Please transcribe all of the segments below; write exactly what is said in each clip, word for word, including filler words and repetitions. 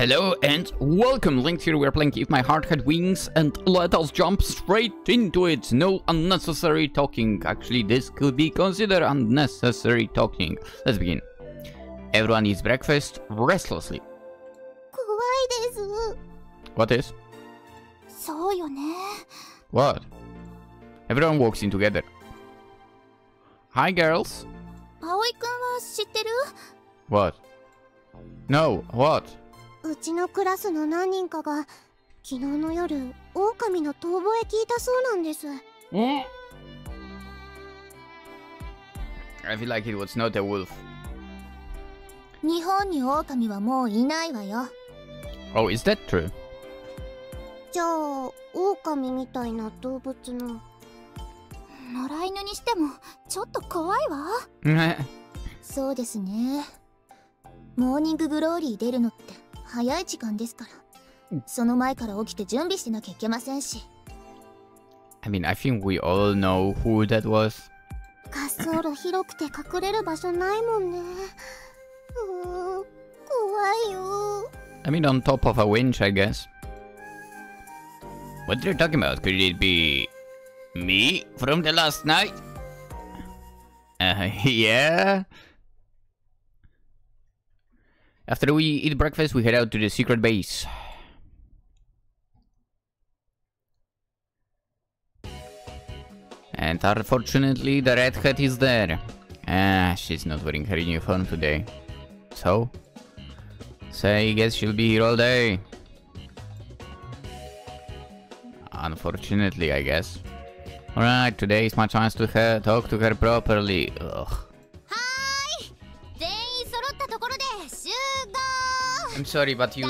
Hello and welcome, Lynx here. We're playing If My Heart Had Wings, and let us jump straight into it. No unnecessary talking. Actually, this could be considered unnecessary talking. Let's begin. Everyone eats breakfast restlessly. What is? What? Everyone walks in together. Hi, girls. What? No, what? I feel like it was not a wolf. Oh, is that true? Morning Glory 出るのって早い時間ですから。その前から起きて準備しなきゃいけませんし。I mean, I think we all know who that was. 滑走路広くて隠れる場所ないもんね。うーん、怖いよ。I mean, on top of a winch, I guess. What are you talking about? Could it be me from the last night? Uh, yeah. After we eat breakfast, we head out to the secret base. And unfortunately, the red hat is there. Ah, she's not wearing her uniform today. So? So I guess she'll be here all day. Unfortunately, I guess. Alright, today is my chance to her, talk to her properly. Ugh. I'm sorry, but you...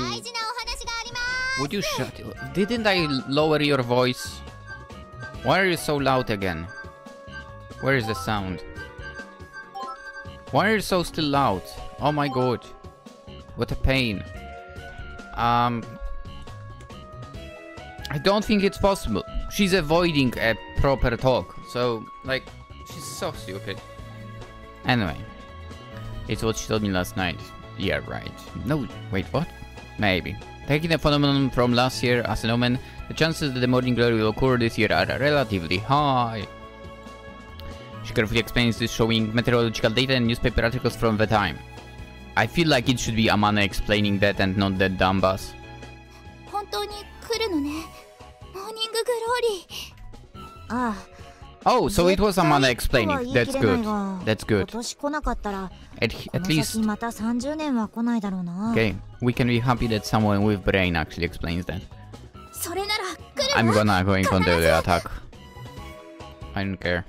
Would you shut... Didn't I lower your voice? Why are you so loud again? Where is the sound? Why are you so still loud? Oh my god. What a pain. Um... I don't think it's possible. She's avoiding a proper talk. So, like, she's so stupid. Anyway. It's what she told me last night. Yeah, right. No, wait, what? Maybe. Taking the phenomenon from last year as an omen, the chances that the Morning Glory will occur this year are relatively high. She carefully explains this, showing meteorological data and newspaper articles from the time. I feel like it should be Amane explaining that and not that dumb bus. Oh, so it was Amane explaining. That's good. That's good. At, at least. Okay, we can be happy that someone with brain actually explains that. I'm gonna go and counter the attack. I don't care.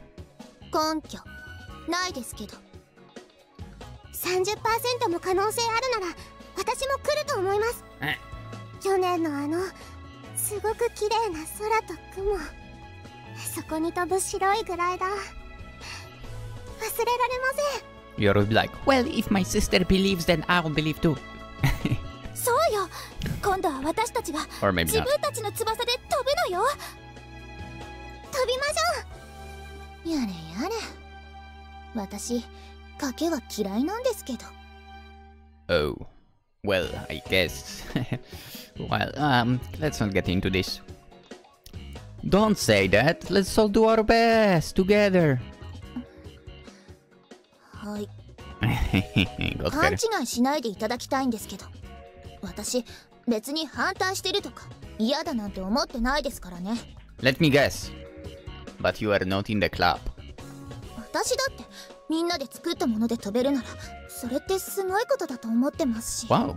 Yuri would be like, well, if my sister believes, then I'll believe too. Or maybe not. Oh, well, I guess. Well, um, let's not get into this. Don't say that. Let's all do our best together. Let me guess. But you are not in the club. Wow,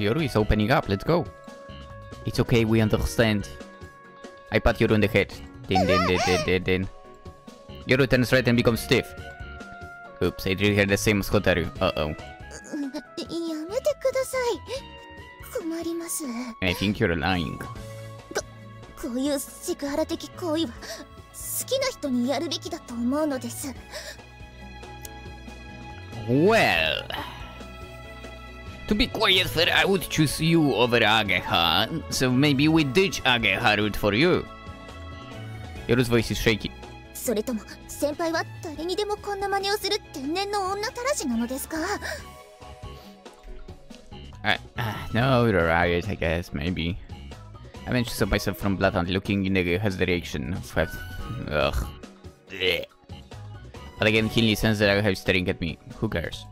Yoru is opening up. Let's go. It's okay, we understand. I pat Yoru on the head. Din, din, din, din, din, din. Yoru turns red and becomes stiff. Oops, I did hear the same as Hotaru. Uh-oh. I think you're lying. Well... To be quite fair, I would choose you over Ageha, so maybe we ditch Ageha route for you. Yoru's voice is shaky. Alright, uh, no, the riot, I guess, maybe. I managed to stop myself from blunt looking in the his direction. Ugh. Blech. But again, he senses that I have staring at me. Who cares?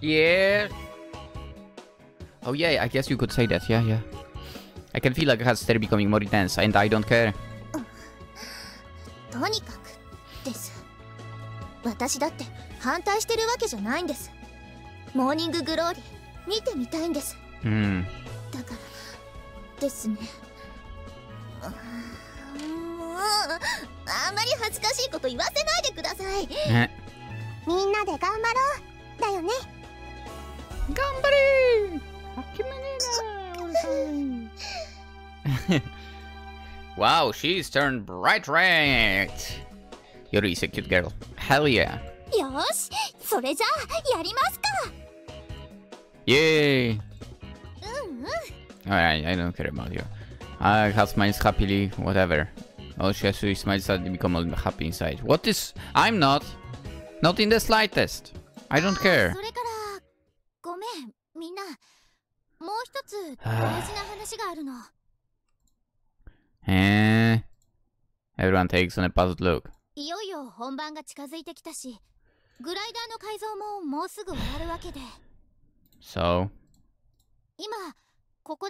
Yeah. Oh yeah, I guess you could say that. Yeah, yeah. I can feel like her stare becoming more intense, and I don't care. Morning Glory. Hmm. Wow, she's turned bright red. Yuri is a cute girl. Hell yeah. Yay. Alright, I don't care about you. I have smiles happily, whatever. Oh, she has to smile suddenly become all happy inside. What is... I'm not. Not in the slightest. I don't care. Eh. Everyone takes on a puzzled look. So... It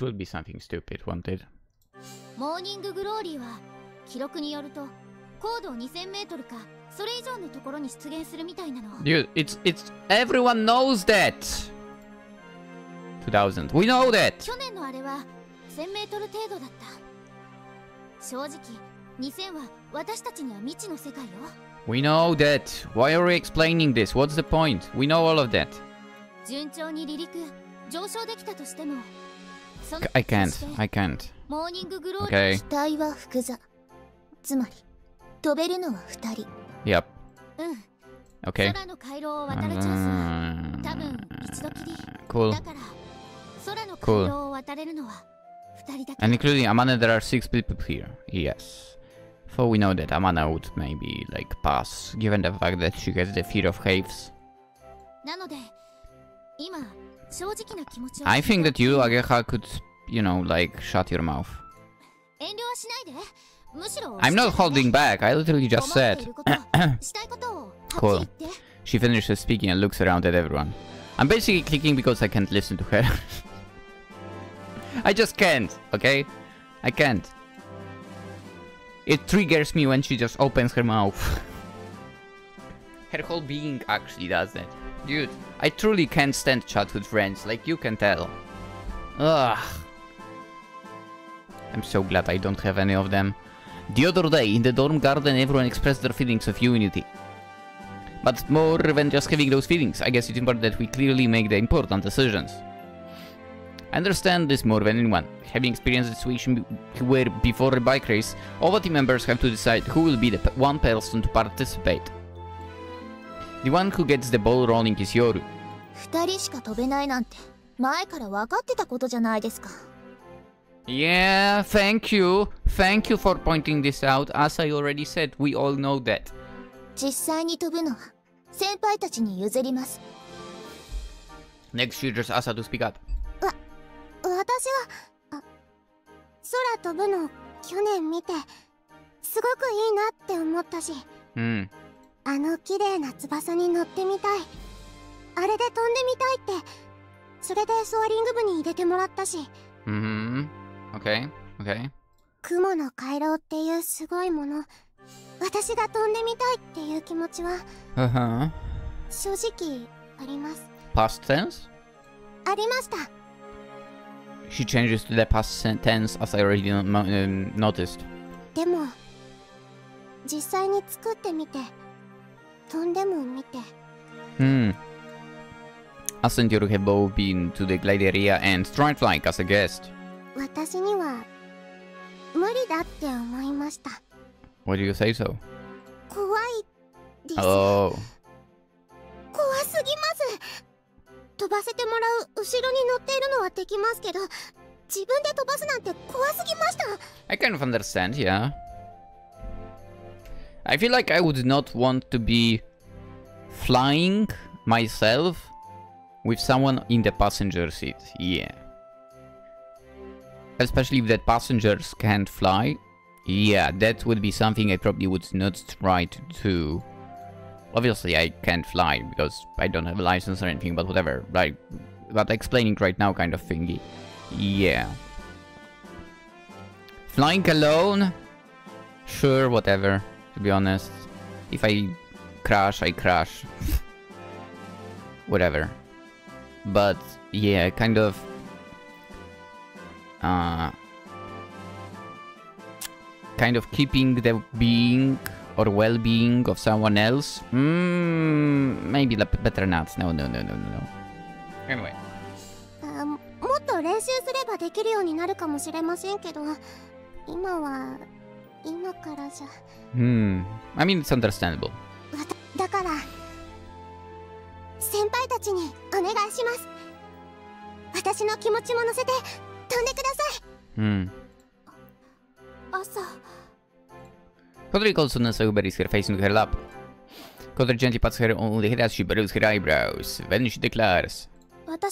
will be something stupid, won't it? Morning Glory Dude, it's it's everyone knows that. two thousand. We know that. We know that. Why are we explaining this? What's the point? We know all of that. I can't. I can't. Okay. Yep. Okay. Uh, cool. Cool. And including Amane, there are six people here. Yes. For we know that Amane would maybe like pass, given the fact that she has the fear of caves. I think that you, Ageha, could, you know, like, shut your mouth. I'm not holding back, I literally just said. Cool. She finishes speaking and looks around at everyone. I'm basically clicking because I can't listen to her. I just can't, okay? I can't. It triggers me when she just opens her mouth. Her whole being actually does that. Dude, I truly can't stand childhood friends, like you can tell. Ugh. I'm so glad I don't have any of them. The other day, in the dorm garden, everyone expressed their feelings of unity. But more than just having those feelings, I guess it's important that we clearly make the important decisions. I understand this more than anyone. Having experienced a situation where, before a bike race, all the team members have to decide who will be the one person to participate. The one who gets the ball rolling is Yoru. Yeah, thank you. Thank you for pointing this out. As I already said, we all know that. Next, you just ask her to speak up. Hmm. Mm-hmm. Okay, okay. Uh-huh. Past tense? She changes to the past tense as I already um, noticed. Hmm. Asa and Yoru have both been to the glide area and tried flying as a guest. Why do you say so? Oh. I kind of understand, yeah. I feel like I would not want to be flying myself with someone in the passenger seat, yeah. Especially if that passengers can't fly, yeah, that would be something I probably would not try to do. Obviously I can't fly because I don't have a license or anything, but whatever, like, but explaining right now kind of thingy, yeah. Flying alone? Sure, whatever, to be honest. If I crash, I crash. Whatever. But, yeah, kind of... Uh, kind of keeping the being or well-being of someone else? Mmm... Maybe better not. No, no, no, no, no, no. Anyway. Um, Hmm. I mean, it's understandable. Hmm. Kotori calls Sunasa, who buries her face into her lap. Kotori gently pats her on the head as she burrows her eyebrows. Then she declares, Wait.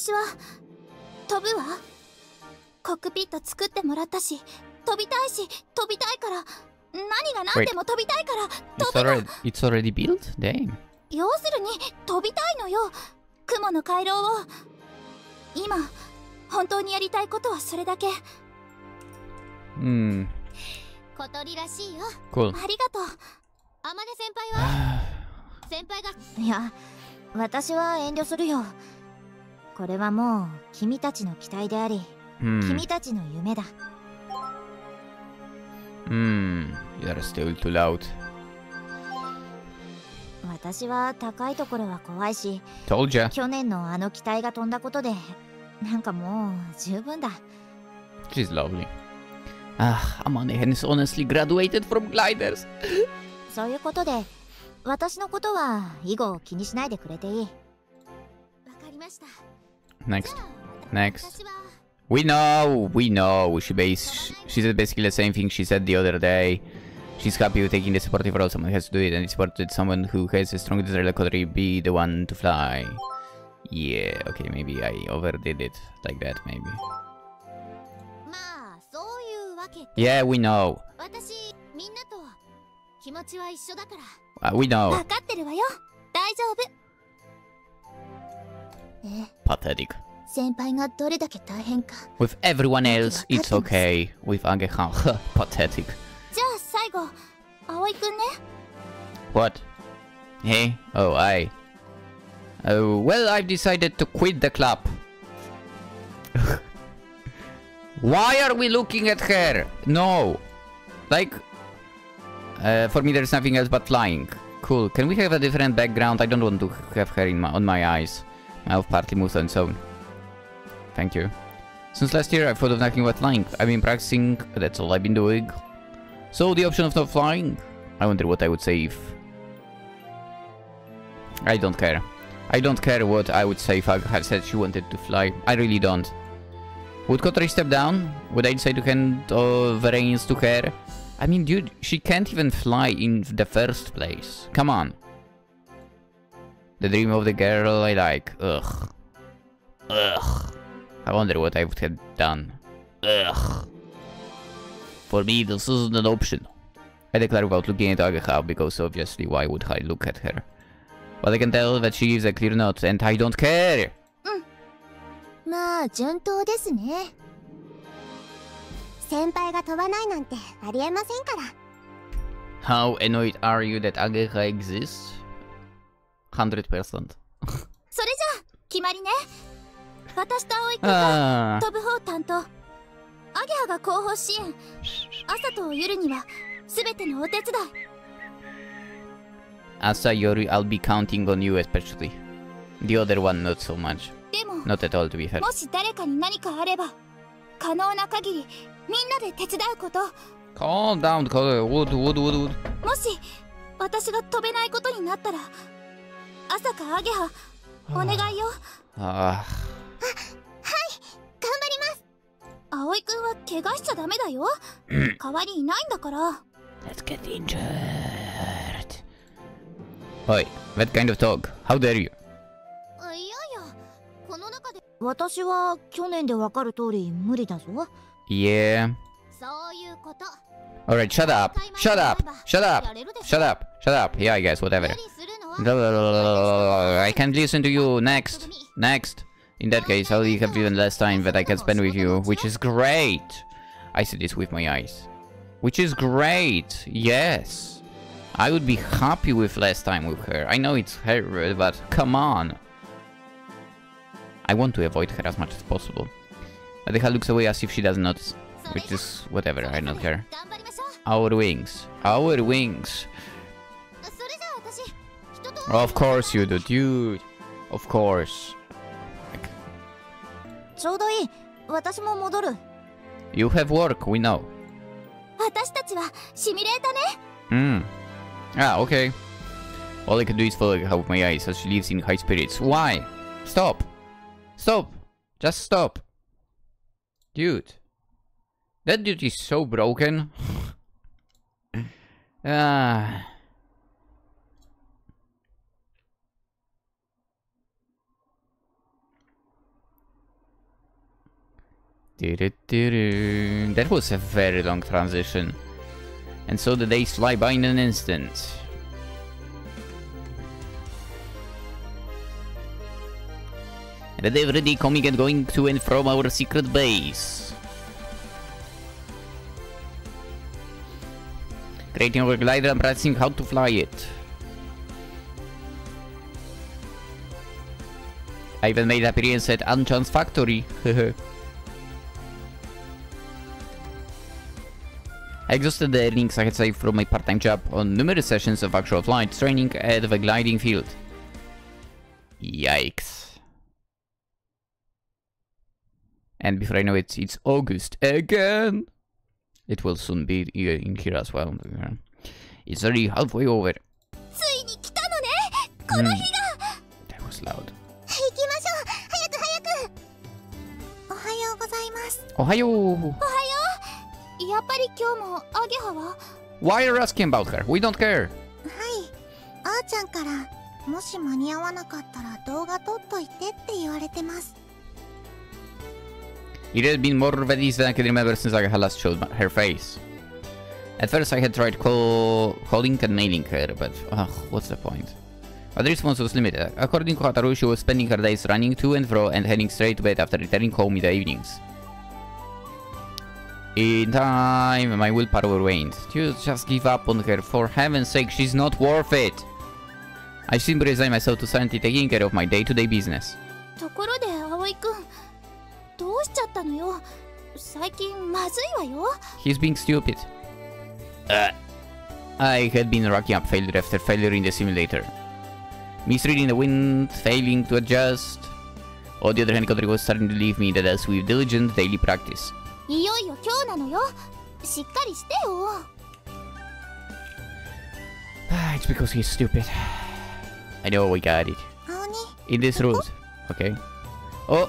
It's already, it's already built? Damn. Hmm. Cool. Hmm. Hmm, you are still too loud. Told ya. She's lovely. Ah, Amane has honestly graduated from gliders. Next. Next. We know, we know, she, base, she said basically the same thing she said the other day. She's happy with taking the supportive role, someone has to do it, and it's supported someone who has a strong desire like Kotori be the one to fly. Yeah, okay, maybe I overdid it like that, maybe. Yeah, we know. Uh, we know. Pathetic. With everyone else, it's okay. With Ageha, pathetic. What? Hey? Oh, I. Oh, well, I've decided to quit the club. Why are we looking at her? No. Like, uh, for me, there's nothing else but flying. Cool. Can we have a different background? I don't want to have her in my, on my eyes. I've partly moved on, so. Thank you. Since last year, I've thought of nothing but flying. I've been practicing, that's all I've been doing. So, the option of not flying? I wonder what I would say if... I don't care. I don't care what I would say if Ageha said she wanted to fly. I really don't. Would Kotori step down? Would I decide to hand uh, the reins to her? I mean, dude, she can't even fly in the first place. Come on. The dream of the girl I like. Ugh. Ugh. I wonder what I would have done. Ugh. For me, this isn't an option. I declare without looking at Ageha, because obviously why would I look at her? But I can tell that she is a clear nut, and I don't care! How annoyed are you that Ageha exists? one hundred percent. Ah. Asa, Yuri, I'll be counting on you especially. The other one not so much. Not at all, to be fair. Calm down, Kotori. Wood, wood, wood, wood. Ah. Let's get injured. Oi, that kind of talk. How dare you? Yeah. Alright, shut up. Shut up. Shut up. Shut up. Shut up. Yeah, I guess, whatever. I can't listen to you. Next. Next. In that case, I'll have even less time that I can spend with you, which is great. I see this with my eyes. Which is great. Yes. I would be happy with less time with her. I know it's her, but come on. I want to avoid her as much as possible. Ageha looks away as if she does not, which is whatever, I don't care. Our wings. Our wings. Of course you do, dude. Of course. You have work, we know. Hmm. Ah, okay. All I can do is follow her with my eyes as she lives in high spirits. Why? Stop. Stop. Just stop. Dude. That dude is so broken. Ah. That was a very long transition. And so the days fly by in an instant. And every day coming and going to and from our secret base. Creating our glider and practicing how to fly it. I even made an appearance at Anchan's factory. I exhausted the earnings I had saved from my part-time job on numerous sessions of actual flight training at the gliding field. Yikes. And before I know it, it's August again! It will soon be in here as well. It's already halfway over. Mm. That was loud. Ohayo! Why are you asking about her? We don't care. It had been more of these than I can remember since I had last showed her face. At first I had tried call, calling and mailing her, but ugh, what's the point? But the response was limited. According to Hotaru, she was spending her days running to and fro and heading straight to bed after returning home in the evenings. In time, my willpower waned. You just give up on her, for heaven's sake, she's not worth it! I simply resign myself to silently taking care of my day-to-day business. He's being stupid. Uh, I had been racking up failure after failure in the simulator. Misreading the wind, failing to adjust. On the other hand, Kotori was starting to leave me that as with diligent daily practice. It's because he's stupid. I know, we got it. In this route. Okay. Oh,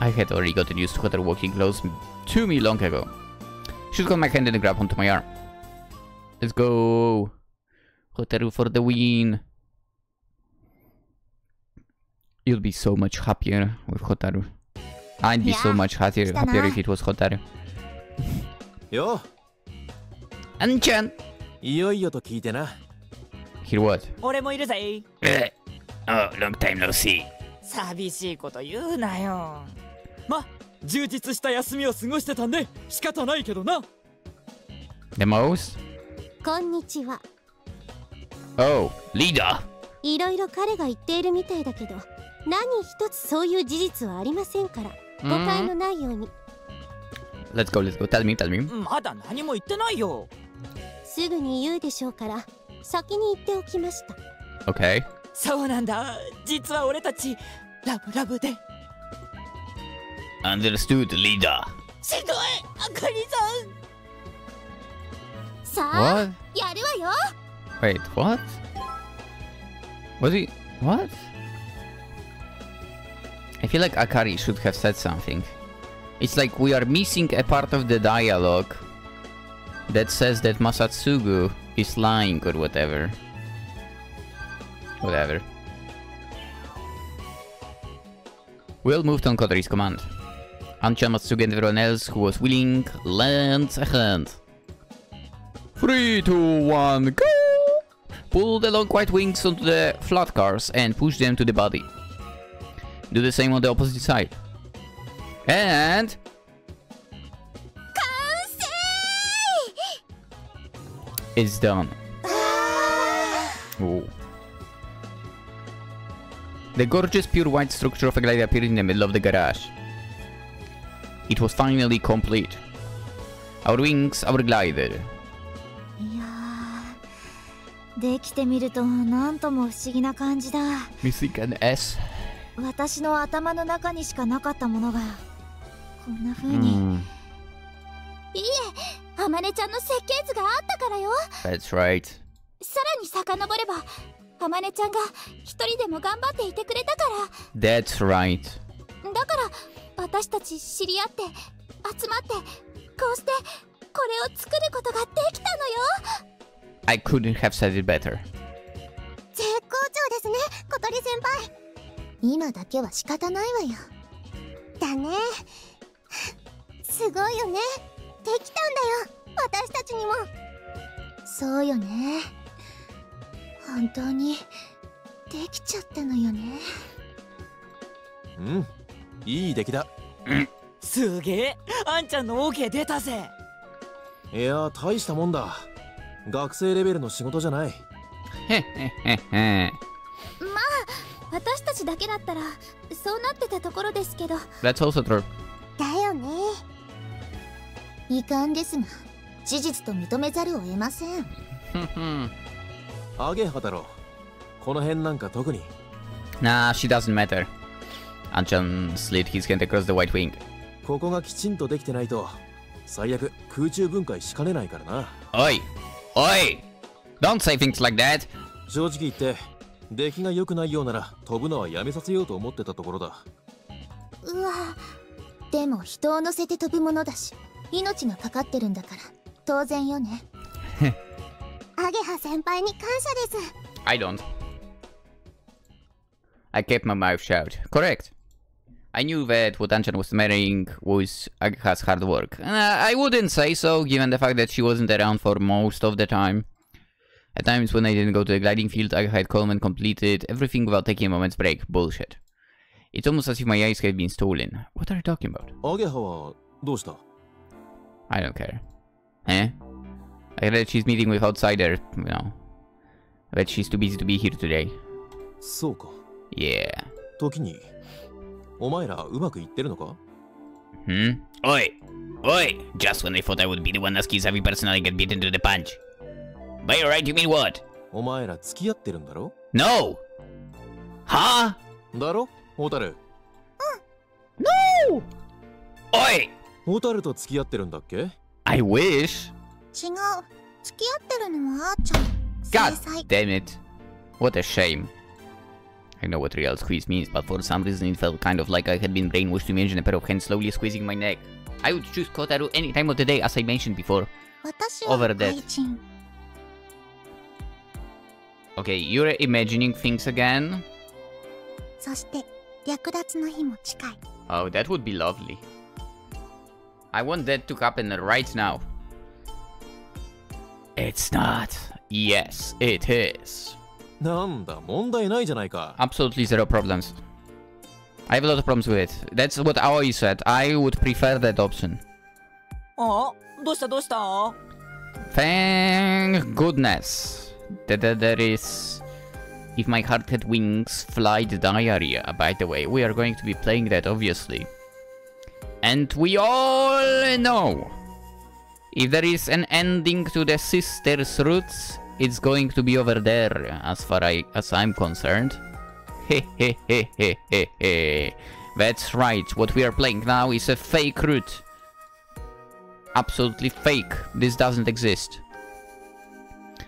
I had already gotten used to Hotaru walking close to me long ago. She's got my hand and grab onto my arm. Let's go. Hotaru for the win. You'll be so much happier with Hotaru. I'd be so much happier, happier if it was Hotaru. Yo! Anchan! Hear what? Oh, long time no see. The most? Oh, leader! Mm. Let's go, let's go. Tell me, tell me. Okay. Understood, leader. What? Wait, what? Was he... What? I feel like Akari should have said something. It's like we are missing a part of the dialogue that says that Masatsugu is lying or whatever. Whatever. Will moved on Kotori's command. Anchan, Masatsugu and everyone else who was willing, lent a hand. three, two, one, go! Pull the long white wings onto the flat cars and push them to the body. Do the same on the opposite side. And... it's done. Ooh. The gorgeous pure white structure of a glider appeared in the middle of the garage. It was finally complete. Our wings, our glider. Mythic and S. Mm. That's right. That's right. I couldn't have said it better. That's also true. Nah, she doesn't matter. Anchan slid his hand across the white wing. Oi! Oi! Don't say things like that! I don't. I kept my mouth shut. Correct. I knew that what Anchan was marrying was Ageha's hard work. And I, I wouldn't say so, given the fact that she wasn't around for most of the time. At times when I didn't go to the gliding field, Ageha had come and completed everything without taking a moment's break. Bullshit. It's almost as if my eyes had been stolen. What are you talking about? Ageha, what happened? I don't care. Eh? I read she's meeting with outsider, you know. But she's too busy to be here today. So. Yeah. Hmm? Oi! Oi! Just when I thought I would be the one asking savvy personality get beaten to the punch. By alright, you mean what? No! Huh? Hotaru. No! Oi! I wish! God damn it. What a shame. I know what real squeeze means, but for some reason it felt kind of like I had been brainwashed to imagine a pair of hands slowly squeezing my neck. I would choose Kotaru any time of the day, as I mentioned before. Over that. Okay, you're imagining things again. Oh, that would be lovely. I want that to happen right now. It's not. Yes, it is. Absolutely zero problems. I have a lot of problems with it. That's what Aoi said. I would prefer that option. Oh, thank goodness that there is If My Heart Had Wings Flight Diarrhea. By the way, we are going to be playing that, obviously. And we all know, if there is an ending to the sister's roots, it's going to be over there, as far I, as I'm concerned. Hehehehehehe. That's right, what we are playing now is a fake root. Absolutely fake. This doesn't exist.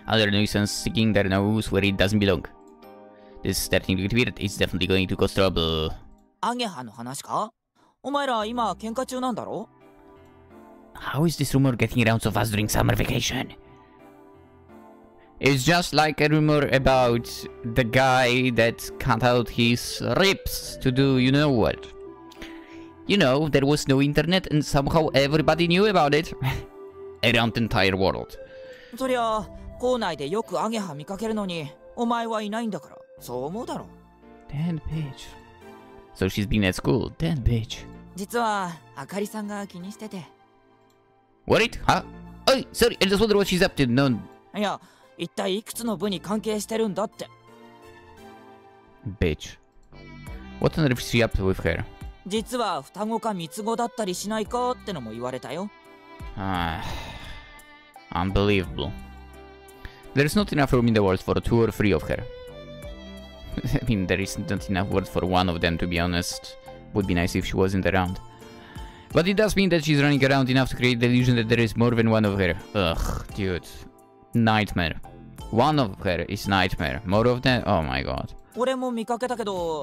Other nuisance sticking their nose where it doesn't belong. This is starting to get weird. It's definitely going to cause trouble. How is this rumor getting around so fast during summer vacation? It's just like a rumor about the guy that cut out his ribs to do you know what. You know, there was no internet and somehow everybody knew about it. Around the entire world. Damn bitch. So she's been at school, damn bitch. Worried? Huh? Oh, sorry, I just wonder what she's up to. No. Bitch. What on earth is she up to with her? Ah, unbelievable. There's not enough room in the world for two or three of her. I mean, there isn't enough words for one of them, to be honest. Would be nice if she wasn't around. But it does mean that she's running around enough to create the illusion that there is more than one of her. Ugh, dude. Nightmare. One of her is nightmare. More of them? Oh my god. Scary.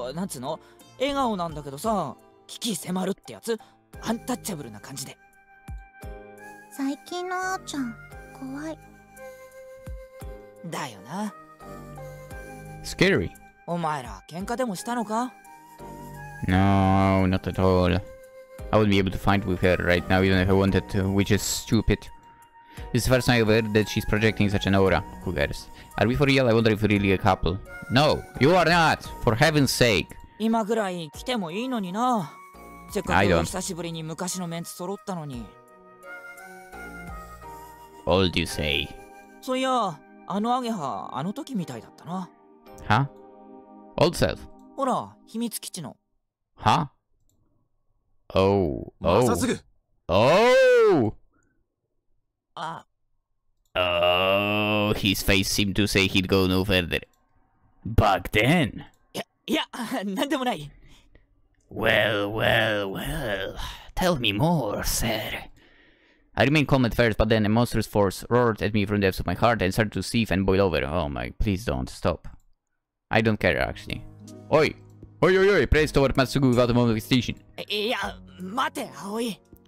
No, not at all. I wouldn't be able to fight with her right now, even if I wanted to, which is stupid. This is the first time I've heard that she's projecting such an aura. Who cares? Are we for real? I wonder if we're really a couple. No, you are not! For heaven's sake! I don't. Old you say. Huh? Old self? Huh? Oh, oh, oh! Oh, his face seemed to say he'd go no further. Back then? Well, well, well. Tell me more, sir. I remained calm at first, but then a monstrous force roared at me from the depths of my heart and started to seethe and boil over. Oh my, please don't, stop. I don't care, actually. Oi! Oi, oi, oi, praise toward Masatsugu without a moment of hesitation.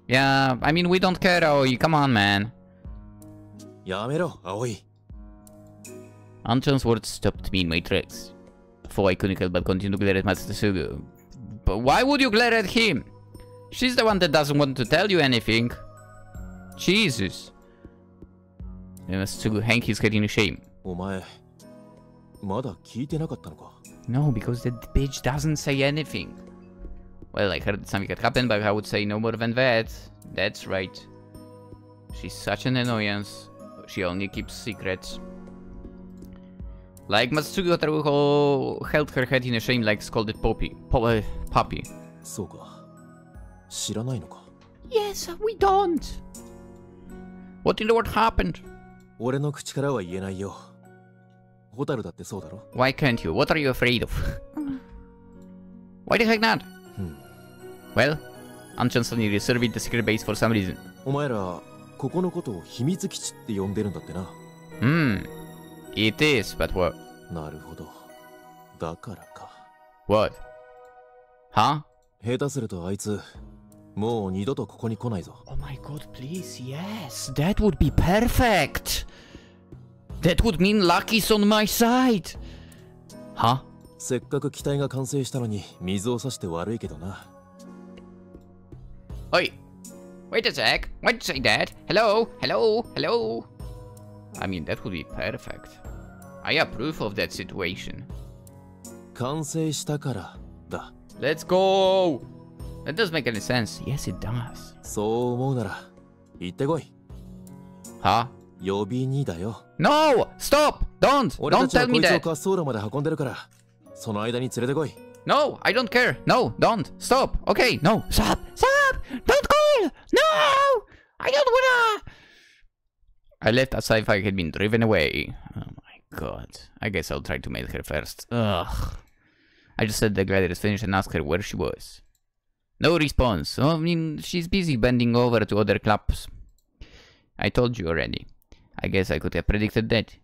Yeah, I mean, we don't care, Aoi, come on, man. Anchan's words stopped me in my tracks. For I couldn't help but continue to glare at Masatsugu. But why would you glare at him? She's the one that doesn't want to tell you anything. Jesus. Masatsugu hanged his head in shame. No, because that bitch doesn't say anything. Well, I heard something had happened, but I would say no more than that. That's right. She's such an annoyance. She only keeps secrets. Like Masatsugu, Hotaru held her head in a shame like scolded Poppy. Po uh, puppy. Yes, we don't. What in the world happened? Why can't you? What are you afraid of? Why the heck not? Hmm. Well, Anchan suddenly reserved the secret base for some reason. Hmm. It is, but what? What? Huh? Oh my god, please, yes! That would be perfect! That would mean lucky's on my side! Huh? Oi! Wait a sec! Why'd you say that? Hello? Hello? Hello? I mean, that would be perfect. I approve of that situation. Let's go! That doesn't make any sense. Yes, it does. Huh? No! Stop! Don't! Don't tell me that! No! I don't care! No! Don't! Stop! Okay! No! Stop! Stop! Don't call! No! I don't wanna! I left as if I had been driven away. Oh my god. I guess I'll try to mail her first. Ugh. I just said the glider is finished and asked her where she was. No response. I mean, she's busy bending over to other clubs. I told you already. I guess I could have predicted that.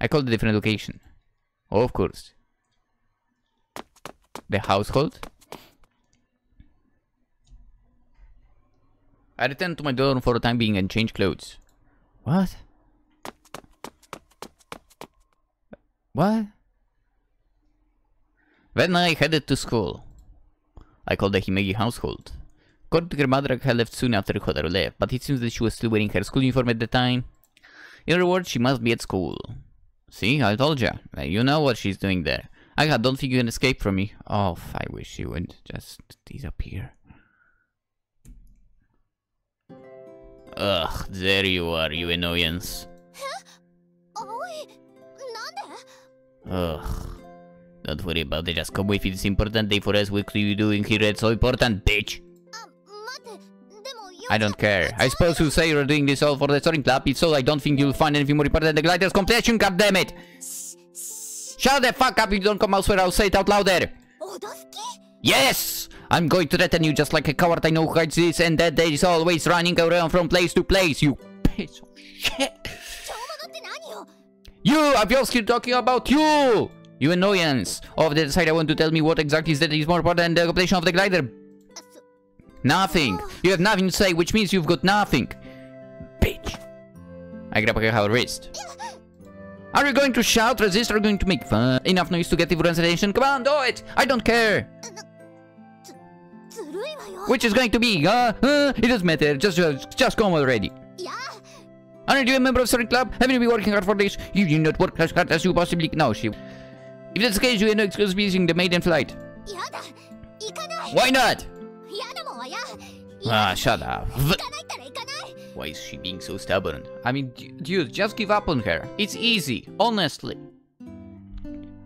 I called a different location. Oh, of course. The household. I returned to my dorm for the time being and changed clothes. What? What? Then I headed to school. I called the Himegi household. According to her mother, I had left soon after Hotaru left, but it seems that she was still wearing her school uniform at the time. In other words, she must be at school. See, I told ya. You know what she's doing there. I don't think you can escape from me. Oh, I wish she would just disappear. Ugh, there you are, you annoyance. Ugh. Don't worry about it, just come with it. It's important day for us. What are you doing here? It's so important, bitch. I don't care. I suppose you say you're doing this all for the story club, it's so I don't think you'll find anything more important than the glider's completion, goddammit! Shut the fuck up, you don't come elsewhere, I'll say it out louder! Yes! I'm going to threaten you just like a coward I know who hides this and that that is always running around from place to place, you piece of shit! You! Obviously talking about you! You annoyance! Over the side I want to tell me what exactly is that is more important than the completion of the glider. Nothing! You have nothing to say, which means you've got nothing! Bitch! I grab her wrist. Are you going to shout, resist, or going to make fun? Enough noise to get everyone's attention? Come on, do it! I don't care! Which is going to be, uh, uh it doesn't matter, just, just, just come already. Aren't you a member of Story Club? Haven't you been working hard for this? You did not work as hard as you possibly can. No, she... If that's the case, you have no excuse for using the maiden flight. Why not? Ah, shut up. Why is she being so stubborn? I mean, dude, just give up on her. It's easy, honestly.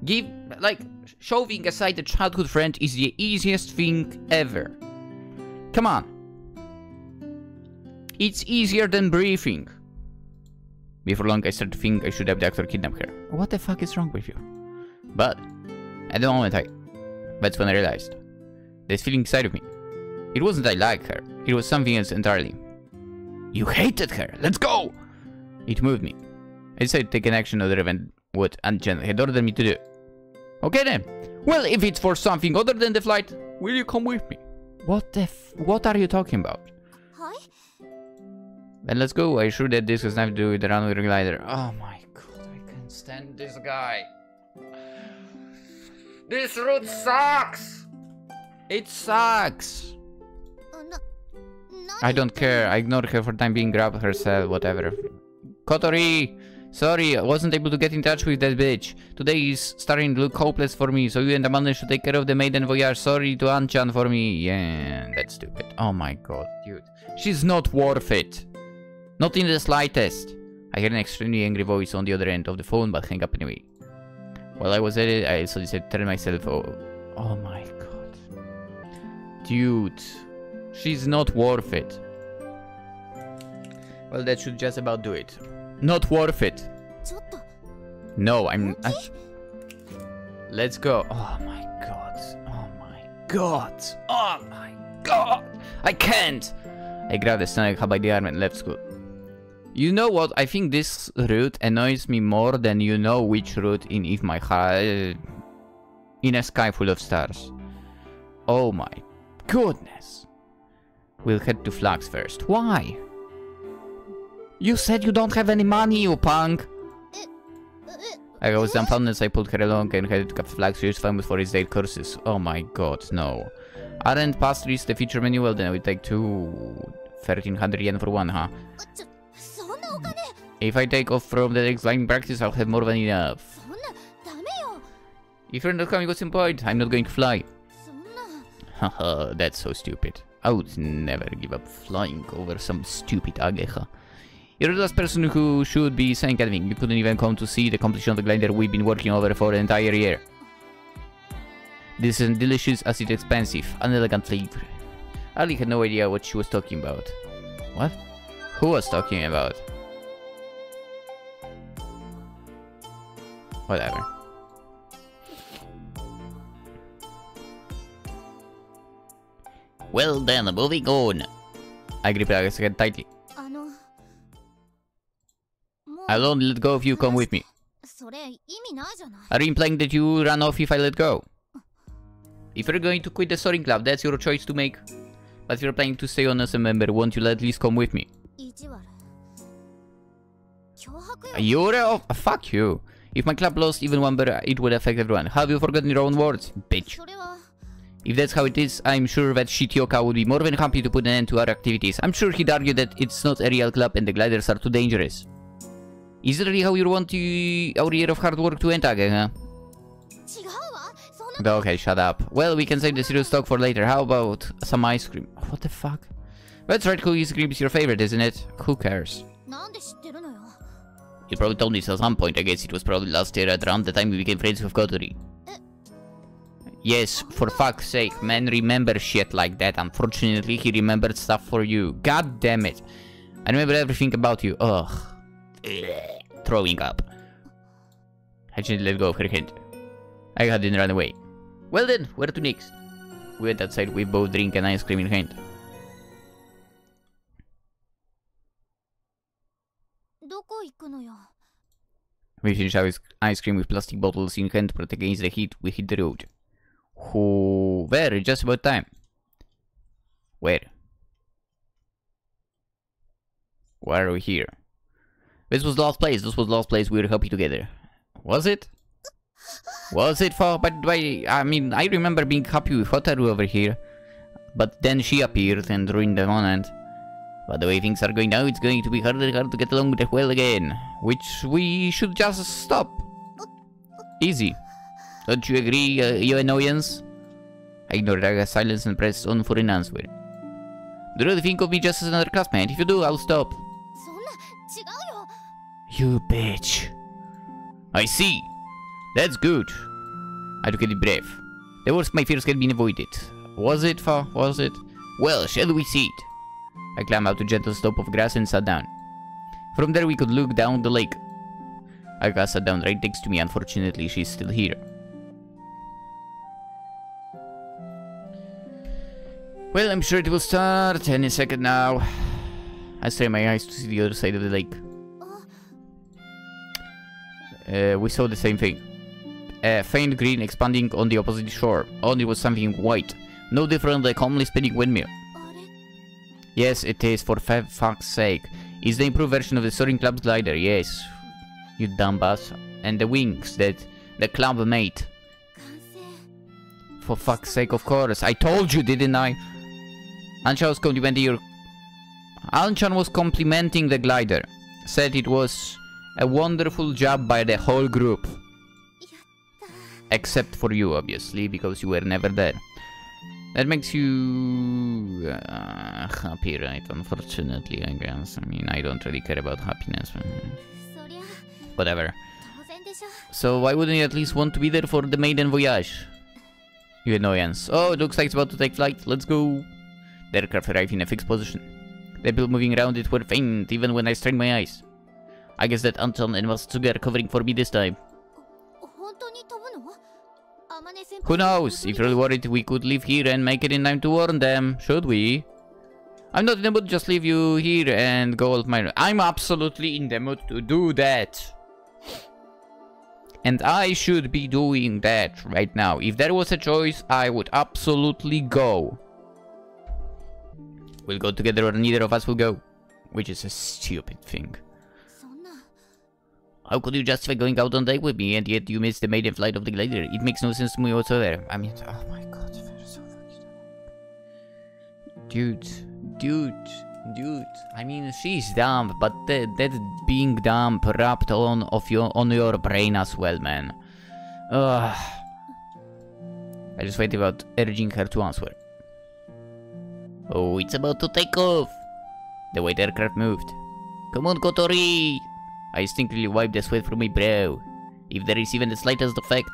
Give, like, shoving aside a childhood friend is the easiest thing ever. Come on. It's easier than breathing. Before long, I started to think I should have the actor kidnap her. What the fuck is wrong with you? But, at the moment I... That's when I realized. There's feeling inside of me. It wasn't I liked her, it was something else entirely. You hated her, let's go! It moved me. I decided to take an action other than what Anchan had ordered me to do. Okay then, well if it's for something other than the flight, will you come with me? What the f- what are you talking about? Hi? Then let's go, I assure that this has nothing to do with the runway glider. Oh my god, I can't stand this guy. This route sucks! It sucks! I don't care, I ignored her for the time being, grab herself, whatever. Kotori! Sorry, I wasn't able to get in touch with that bitch. Today is starting to look hopeless for me, so you and Amane should take care of the maiden voyage. Sorry to Anchan for me. Yeah, that's stupid. Oh my god, dude. She's not worth it. Not in the slightest. I heard an extremely angry voice on the other end of the phone, but hang up anyway. While I was at it, I also decided to turn myself over. Oh my god. Dude. She's not worth it. Well, that should just about do it. Not worth it. No, I'm... I... Let's go. Oh my god. Oh my god. Oh my god. I can't. I grabbed the snake by the arm and left school. You know what? I think this route annoys me more than you know which route in If My Heart... In a sky full of stars. Oh my goodness. We'll head to Flux first. Why? You said you don't have any money, you punk! I was dumbfounded as I pulled her along and headed to Flux, who is famous for his day courses. Oh my god, no. Aren't pastries the feature menu? Well, then I will take two... thirteen hundred yen for one, huh? If I take off from the next line practice, I'll have more than enough. If you're not coming, what's the point? I'm not going to fly. Haha, that's so stupid. I would never give up flying over some stupid Ageha. You're the last person who should be saying anything. You couldn't even come to see the completion of the glider we've been working over for an entire year. This isn't delicious as it's expensive, an elegant flavor. Ali had no idea what she was talking about. What? Who was talking about? Whatever. Well then, moving on. I gripped Aga's head tightly. I'll only let go if you come with me. Are you implying that you run off if I let go? If you're going to quit the Soaring Club, that's your choice to make. But if you're planning to stay on as a member, won't you at least come with me? You're a... Fuck you. If my club lost even one bear, it would affect everyone. Have you forgotten your own words, bitch? If that's how it is, I'm sure that Shityoka would be more than happy to put an end to our activities. I'm sure he'd argue that it's not a real club and the gliders are too dangerous. Is that really how you want to, our year of hard work to end, Ageha? Okay, shut up. Well, we can save the serious talk for later. How about some ice cream? What the fuck? That's right, cookies cream is your favorite, isn't it? Who cares? You probably told me this at some point. I guess it was probably last year at around the time we became friends with Kotori. Yes, for fuck's sake, man, remember shit like that. Unfortunately, he remembered stuff for you. God damn it. I remember everything about you. Ugh. Throwing up. I just let go of her hand. I didn't run away. Well then, where to next? We went outside with both drink and ice cream in hand. We finished our ice cream with plastic bottles in hand to protect against the heat. We hit the road. Who? Where? Just about time. Where? Why are we here? This was the last place. This was the last place we were happy together. Was it? Was it for? But why? I mean, I remember being happy with Hotaru over here, but then she appeared and ruined the moment. But the way things are going now, it's going to be harder and harder to get along with the well again, which we should just stop. Easy. Don't you agree, uh, your annoyance? I ignored Aga's silence and pressed on for an answer. Do you really think of me just as another classmate? If you do, I'll stop. You bitch. I see. That's good. I took a deep breath. The worst of my fears had been avoided. Was it, fa? Was it? Well, shall we see it? I climbed up to a gentle slope of grass and sat down. From there we could look down the lake. Aga sat down right next to me. Unfortunately, she's still here. Well, I'm sure it will start any second now. I strained my eyes to see the other side of the lake. Uh, we saw the same thing. A faint green expanding on the opposite shore. Only was something white. No different than a calmly spinning windmill. Yes, it is, for fuck's sake. It's the improved version of the soaring club glider, yes. You dumbass. And the wings that the club made. For fuck's sake, of course. I told you, didn't I? Anchan was complimenting your... Anchan was complimenting the glider. Said it was a wonderful job by the whole group. Except for you, obviously, because you were never there. That makes you uh, happy, right? Unfortunately, I guess. I mean, I don't really care about happiness. But whatever. So why wouldn't you at least want to be there for the maiden voyage? You annoyance. Oh, it looks like it's about to take flight. Let's go. The aircraft arrived in a fixed position. The people moving around it were faint, even when I strained my eyes. I guess that Anton and Masatsugu are covering for me this time. Who knows? If you're worried, we could leave here and make it in time to warn them. Should we? I'm not in the mood to just leave you here and go all my... I'm absolutely in the mood to do that. And I should be doing that right now. If there was a choice, I would absolutely go. We'll go together or neither of us will go. Which is a stupid thing. How could you justify going out on date with me and yet you missed the maiden flight of the glider? It makes no sense to me whatsoever. I mean, oh my god, you're so fucking Dude, dude, dude. I mean, she's dumb, but th that being dumb wrapped on of your on your brain as well, man. Ugh. I just waited without urging her to answer. Oh, it's about to take off. The white aircraft moved. Come on, Kotori! I instinctively wiped the sweat from my brow. If there is even the slightest effect.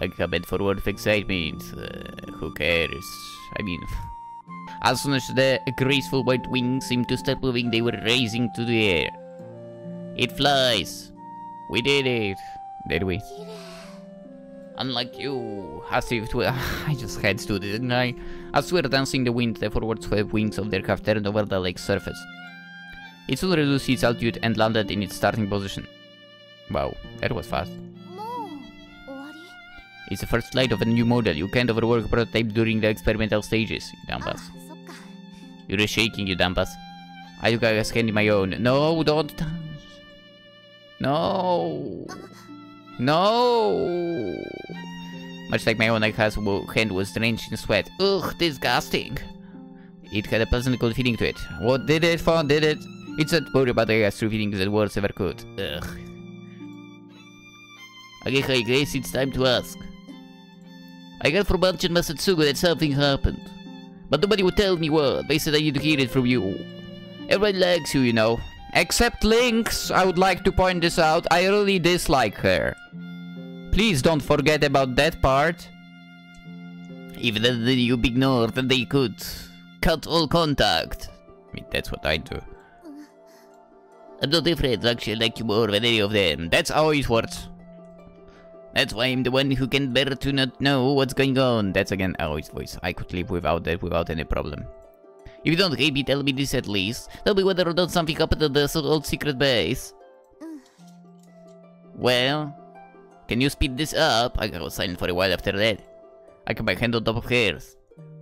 Ageha bent forward with excitement. Uh, who cares? I mean... As soon as the graceful white wings seemed to start moving, they were rising to the air. It flies! We did it! Did we? Unlike you, as if it were... I just had to, didn't I? As we were dancing the wind, the forward swept wings of the aircraft turned over the lake's surface. It soon reduced its altitude and landed in its starting position. Wow, that was fast. It's the first flight of a new model. You can't overwork a prototype during the experimental stages, you dumbass. You're shaking, you dumbass. I took Aga's hand in my own. No, don't. No. No. Much like my own, Ageha's hand was drenched in sweat. Ugh, disgusting. It had a pleasant cold feeling to it. What did it for? Did it? It's that worry about Ageha's true feelings that words ever could. Ugh. Ageha, I guess it's time to ask. I heard from Anchan Masatsugu that something happened. But nobody would tell me what. They said I need to hear it from you. Everyone likes you, you know. Except Lynx, I would like to point this out. I really dislike her. Please don't forget about that part. If you'd ignore that, they could cut all contact. I mean, that's what I do. I'm not afraid, actually, I like you more than any of them. That's how it works. That's why I'm the one who can bear to not know what's going on. That's again Aoi's voice. I could live without that without any problem. If you don't hate me, tell me this at least. Tell me whether or not something happened at the old secret base. Well, can you speed this up? I was silent for a while after that. I kept my hand on top of hers.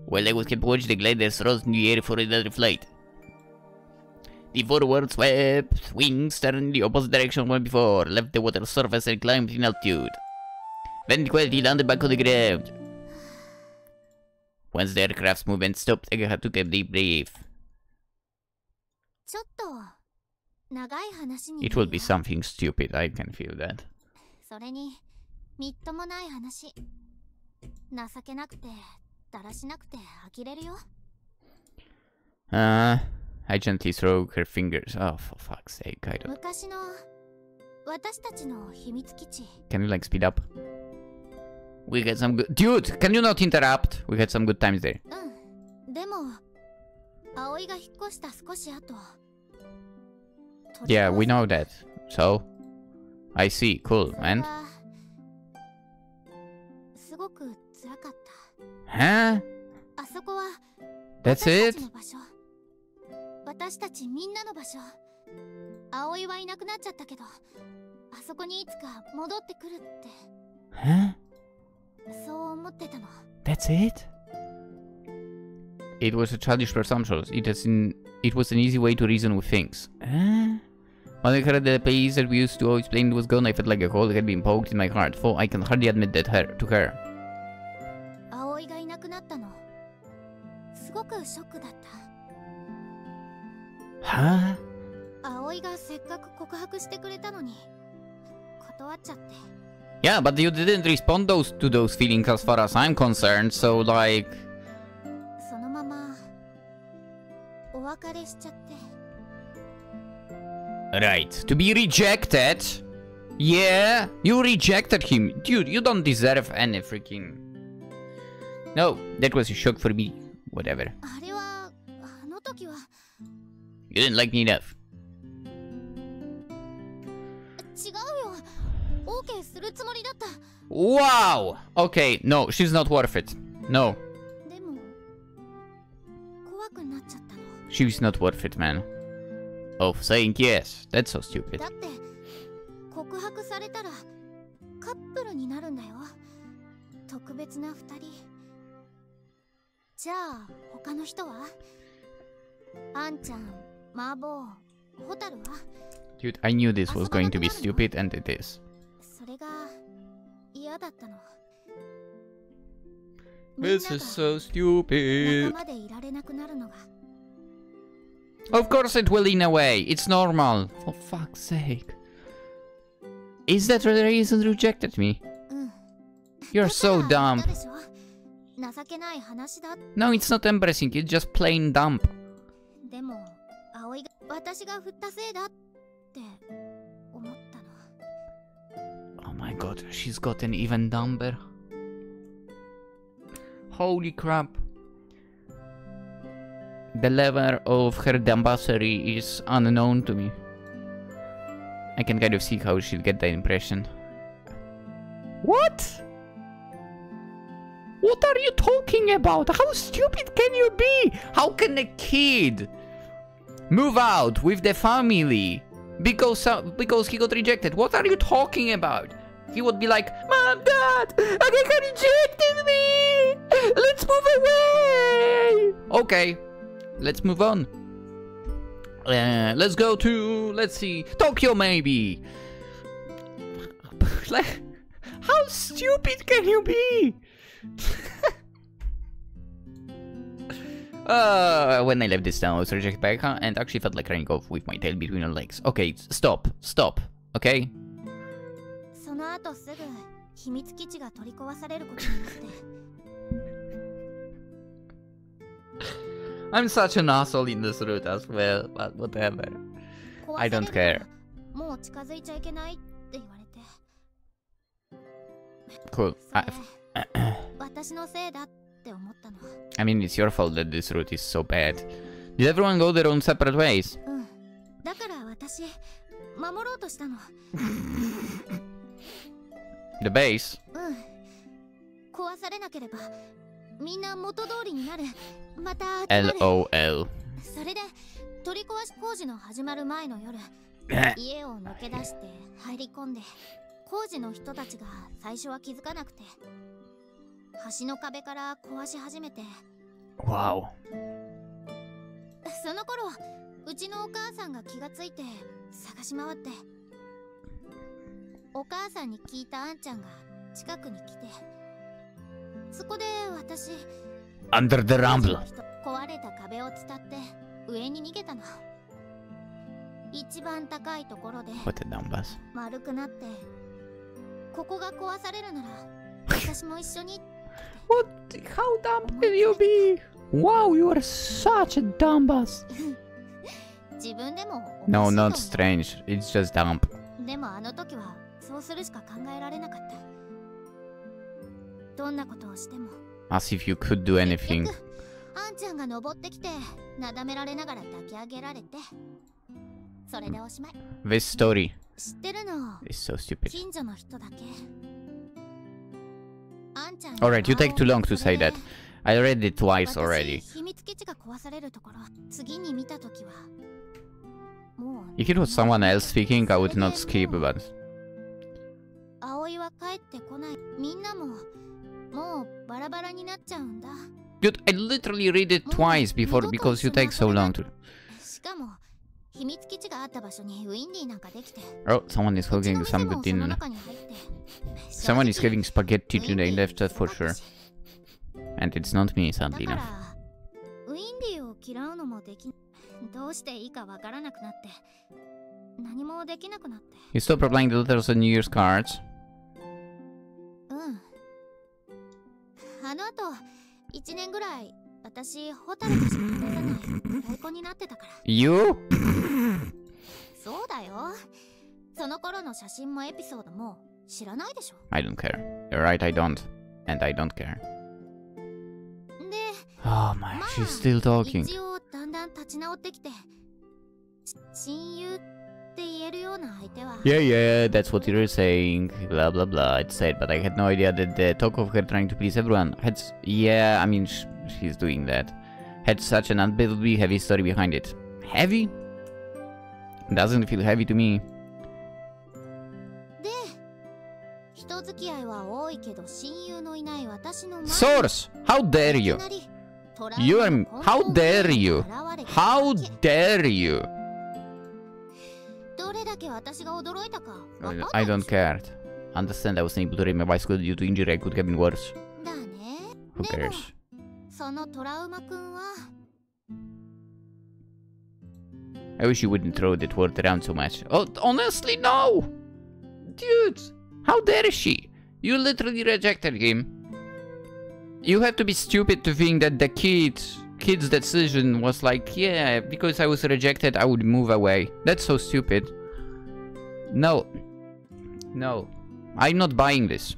While I was kept watching the gliders rose in the air for another flight. The forward swept wings turned in the opposite direction from before, left the water surface and climbed in altitude. Then quietly landed back on the ground. Once the aircraft's movement stopped, Ageha took a deep breath. It will be something stupid, I can feel that. Uh, I gently throw her fingers. Oh, for fuck's sake, I don't... Can you, like, speed up? We had some good... Dude, can you not interrupt? We had some good times there. Yeah, we know that. So? I see. Cool. And? Huh? That's it? Huh? That's it? It was a childish presumption. It, it was an easy way to reason with things. Huh? When I heard the place that we used to always play was gone, I felt like a hole had been poked in my heart, for I can hardly admit that her, to her. Huh? Yeah, but you didn't respond those to those feelings as far as I'm concerned, so like... Right, to be rejected? Yeah, you rejected him. Dude, you don't deserve any freaking... No, that was a shock for me. Whatever. You didn't like me enough. Wow! Okay, no, she's not worth it. No. She's not worth it, man. Of saying yes. That's so stupid. Dude, I knew this was going to be stupid, and it is. This is so stupid. Of course it will in a way. It's normal. For fuck's sake. Is that the reason you rejected me? You're so dumb. No, it's not embarrassing. It's just plain dumb. Oh my god, she's gotten even dumber. Holy crap. The level of her dumbassery is unknown to me. I can kind of see how she'd get that impression. What? What are you talking about? How stupid can you be? How can a kid move out with the family because uh, because he got rejected? What are you talking about? He would be like, Mom, Dad, Ageha rejected me. Let's move away. Okay, let's move on. Uh, let's go to, let's see, Tokyo maybe. work. Like, how stupid can you be? Uh, when I left this town, I was rejected by Ageha and actually felt like running off with my tail between her legs. Okay, stop, stop, okay? I'm such an asshole in this route as well, but whatever. I don't care. Cool. I've... I mean, it's your fault that this route is so bad. Did everyone go their own separate ways? The base? LOL. Wow. Under the rumble. What a dumbass. What? How dumb can you be? Wow, you are such a dumbass. No, not strange. It's just dumb. As if you could do anything. This story is so stupid. Alright, you take too long to say that. I read it twice already. If it was someone else speaking, I would not skip, but... Dude, I literally read it twice before because you take so long to... Oh, someone is cooking some good dinner. Someone is having spaghetti today, left that for sure. And it's not me, sadly enough. You stopped replying the letters on New Year's cards. You? I don't care. You're right, I don't. And I don't care. Oh my, she's still talking. Yeah, yeah, that's what you were saying. Blah, blah, blah, it's sad, but I had no idea that the talk of her trying to please everyone had... Yeah, I mean, sh she's doing that. Had such an unbelievably heavy story behind it. Heavy? Doesn't feel heavy to me. Source! How dare you? You are... How dare you? How dare you? I don't care. Understand I was unable to ride my bicycle due to injury. I could have been worse. Who cares? I wish you wouldn't throw that word around so much. Oh, honestly, no! Dude, how dare she? You literally rejected him. You have to be stupid to think that the kid, kid's decision was like, yeah, because I was rejected, I would move away. That's so stupid. No. No. I'm not buying this.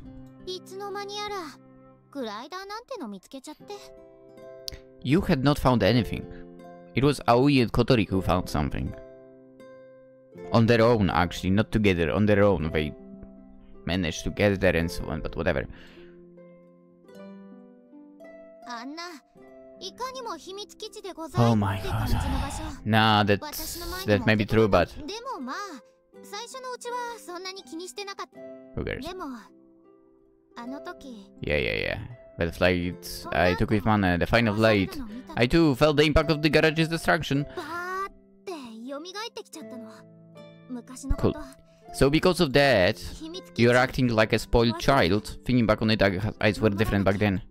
You had not found anything. It was Aoi and Kotori who found something. On their own, actually, not together, on their own. They managed to get there and so on, but whatever. Oh my god. Nah, that's, that may be true, but... Who cares? Yeah, yeah, yeah. But it's like it's, I took with mana, the final light. I too felt the impact of the garage's destruction. Cool. So because of that, you're acting like a spoiled child. Thinking back on it, Ageha's eyes were different back then.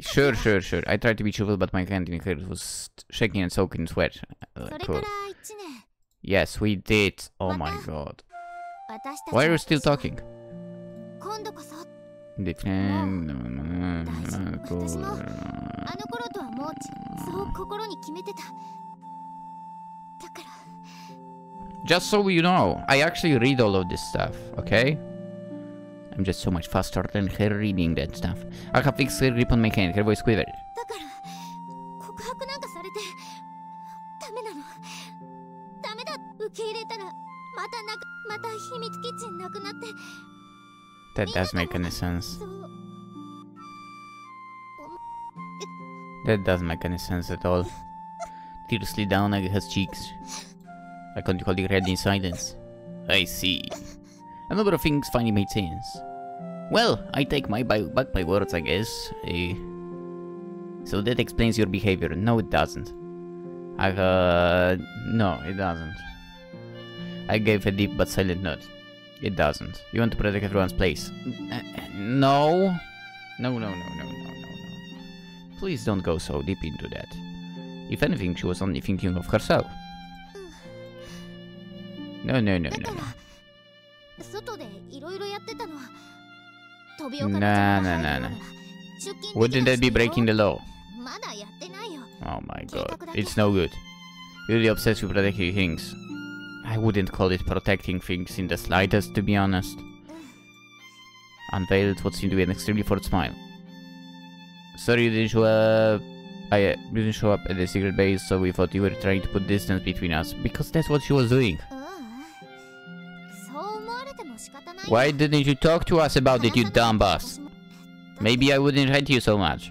Sure, sure, sure. I tried to be cheerful, but my hand in her was shaking and soaking in sweat. Like, yes, we did. Oh my god. Why are we still talking? Just so you know, I actually read all of this stuff, okay? I'm just so much faster than her reading that stuff. I have fixed her grip on my hand, her voice quivered. That does make any sense. That doesn't make any sense at all. Tears slid down Ageha's cheeks. I couldn't hold her head in silence. I see. A number of things finally made sense. Well, I take my back my words, I guess. Eh. So that explains your behavior. No, it doesn't. I, uh, no, it doesn't. I gave a deep but silent nod. It doesn't. You want to protect everyone's place. No. No, no, no, no, no, no, no. Please don't go so deep into that. If anything, she was only thinking of herself. No, no, no, no. Nah, nah, nah, nah. Wouldn't that be breaking the law? Oh my god. It's no good. You're really obsessed with protecting things. I wouldn't call it protecting things in the slightest, to be honest. Unveiled what seemed to be an extremely forced smile. Sorry you didn't show up. I uh, didn't show up at the secret base, so we thought you were trying to put distance between us. Because that's what she was doing. Why didn't you talk to us about it, you dumb bus? Maybe I wouldn't hate you so much.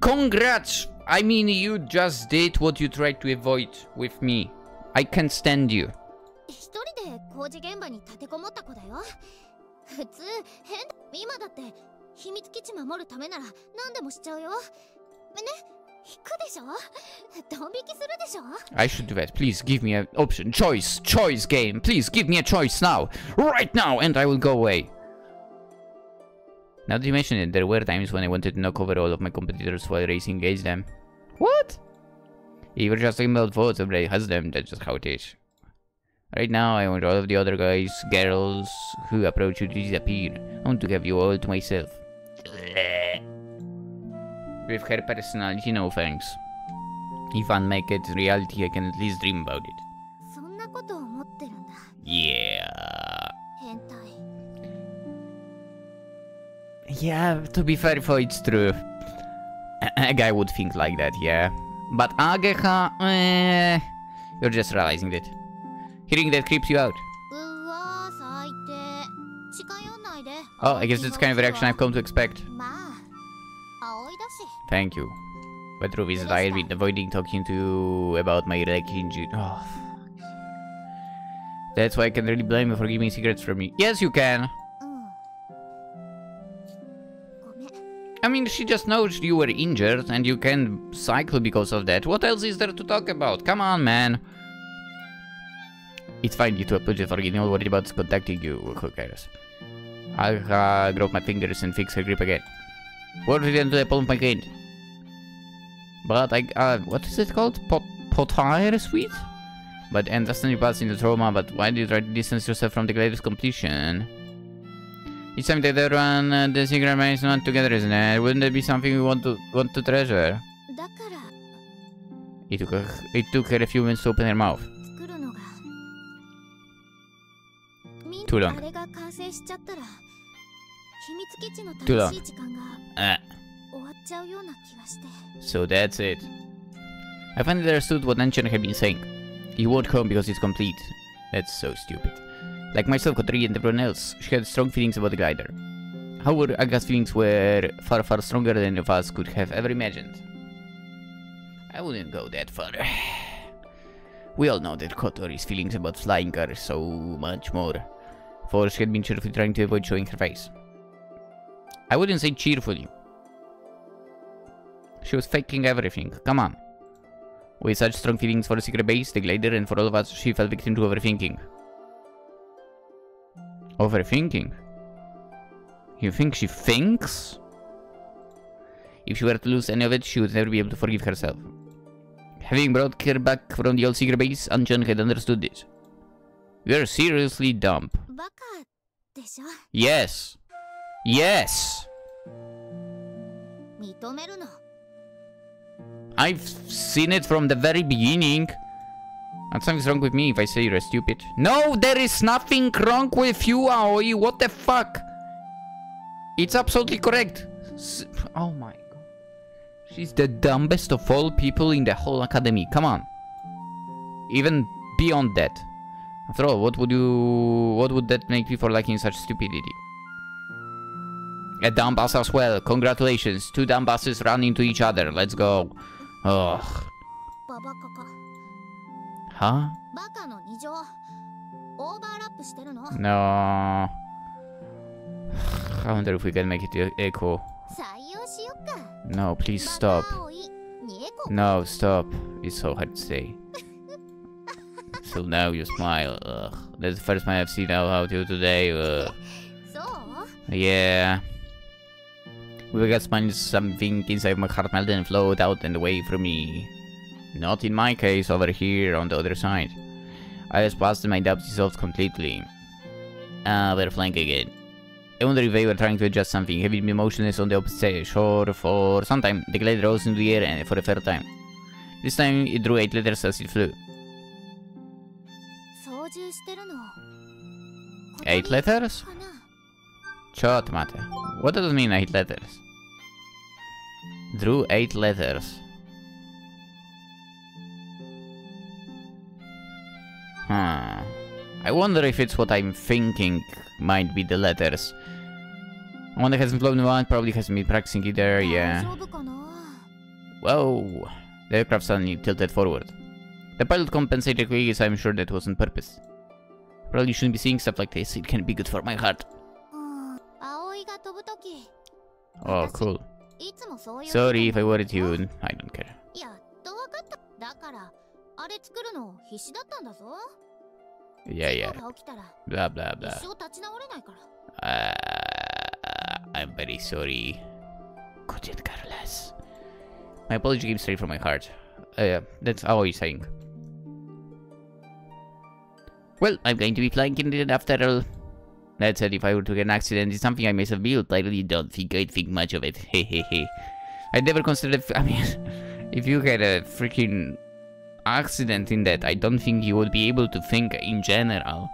Congrats! I mean, you just did what you tried to avoid with me. I can't stand you. I should do that. Please give me an option. Choice. Choice game. Please give me a choice now. Right now, and I will go away. Now that you mention it, there were times when I wanted to knock over all of my competitors while racing against them. What? If you're just talking about votes, everybody has them. That's just how it is. Right now, I want all of the other guys, girls who approach you to disappear. I want to have you all to myself. With her personality, no thanks. If I make it reality, I can at least dream about it. Yeah. Yeah, to be fair, it's true. A guy would think like that, yeah. But Ageha, eh, you're just realizing it. Hearing that creeps you out. Oh, I guess that's kind of a reaction I've come to expect. Thank you. But Ruby is I've been avoiding talking to you about my relationship. Oh, fuck. That's why I can really blame you for giving secrets from me. Yes, you can. I mean, she just knows you were injured and you can cycle because of that. What else is there to talk about? Come on, man. It's fine, you two apologize for getting all worried about contacting you. Who cares? I'll uh, grab my fingers and fix her grip again. What did I do to the palm of my hand? But I, uh, what is it called? Pot Potire Suite? But and that's not pass into trauma, but why do you try to distance yourself from the greatest completion? It's something that everyone, uh, the secret man is not together, isn't it? Wouldn't that be something we want to, want to treasure? It took, her, it took her a few minutes to open her mouth. Too long. Too long. Uh. So that's it. I finally understood what Anchan had been saying. He won't come because it's complete. That's so stupid. Like myself, Kotori, and everyone else, she had strong feelings about the glider. However, Ageha's feelings were far, far stronger than any of us could have ever imagined. I wouldn't go that far. We all know that Kotori's feelings about flying are so much more. For she had been cheerfully trying to avoid showing her face. I wouldn't say cheerfully. She was faking everything. Come on. With such strong feelings for a secret base, the glider, and for all of us, she fell victim to overthinking. Overthinking? You think she thinks? If she were to lose any of it, she would never be able to forgive herself. Having brought her back from the old secret base, Anchan had understood this. You're seriously dumb. Yes. Yes! I've seen it from the very beginning. And something's wrong with me if I say you're stupid. No, there is nothing wrong with you, Aoi. What the fuck? It's absolutely correct. S oh my god. She's the dumbest of all people in the whole academy. Come on. Even beyond that. After all, what would you... what would that make you for liking such stupidity? A dumb bus as well. Congratulations. Two dumb buses run into each other. Let's go. Ugh. Huh? No. I wonder if we can make it echo. No, please stop. No, stop. It's so hard to say. So now you smile. Ugh. That's the first time I've seen how to today. Ugh. Yeah. We got smiles, something inside my heart melted and flowed out and away from me. Not in my case, over here on the other side. I was past and my doubts dissolved completely. Ah, we're flank again. I wonder if they were trying to adjust something, having been motionless on the opposite shore for some time. The glide rose into the air and for the third time. This time it drew eight letters as it flew. Eight letters? Chot mate. What does it mean, eight letters? Drew eight letters. Huh. I wonder if it's what I'm thinking might be the letters. One that hasn't flown one probably hasn't been practicing either, yeah. Whoa. The aircraft suddenly tilted forward. The pilot compensated quickly, so I'm sure that was on purpose. Probably shouldn't be seeing stuff like this, it can be good for my heart. Oh, cool. Sorry if I worried you, I don't care. Yeah, yeah. Blah, blah, blah. Uh, I'm very sorry. Couldn't care less. My apology came straight from my heart. Uh, yeah, that's how he's saying. Well, I'm going to be flying in it after all. That said, if I were to get an accident, it's something I may have built. I really don't think I'd think much of it. Hehehe. I never considered. I mean, if you had a freaking accident in that, I don't think you would be able to think in general.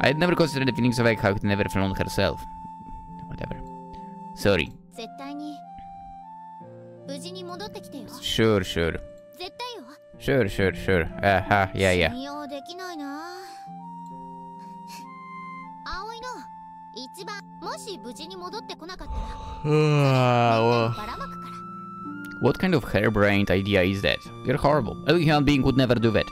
I had never considered the feelings of like how it never found herself. Whatever. Sorry. Sure, sure. Sure, sure, sure. Uh huh. Yeah, yeah. What kind of harebrained idea is that? You're horrible. A human being would never do that.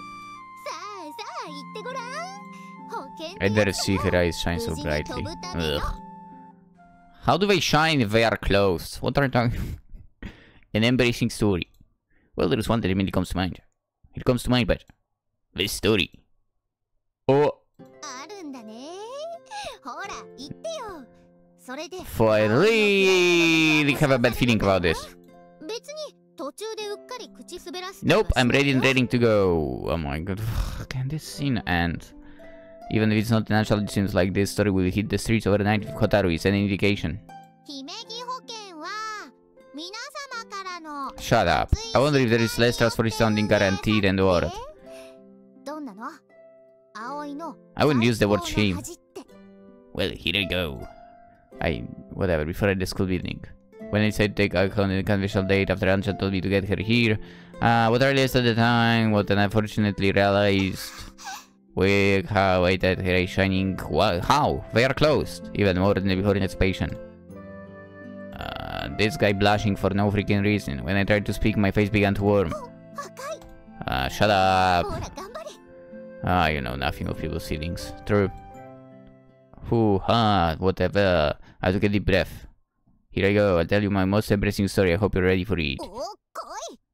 I dare see her eyes shine so brightly. Ugh. How do they shine if they are closed? What are you talking? An embarrassing story. Well, there is one that immediately comes to mind. It comes to mind, but this story. Oh. Finally, we have a bad feeling about this. Nope, I'm ready and ready to go. Oh my god, can this scene end? Even if it's not natural, it seems like this story will hit the streets overnight if Hotaru is an indication. Shut up. I wonder if there is less trust for sounding guaranteed and worried. I wouldn't use the word shame. Well, here I go. I... whatever, before I had the school evening. When I said take a conventional date after Anchan told me to get her here, uh, what I realized at the time, what I unfortunately realized, with how I had her eyes shining, well, how? They are closed, even more than before in anticipation. Uh, this guy blushing for no freaking reason. When I tried to speak, my face began to warm. Uh, shut up. Ah, uh, you know nothing of people's feelings. True. Hoo ha, whatever. I took a deep breath. Here I go, I'll tell you my most embarrassing story, I hope you're ready for it.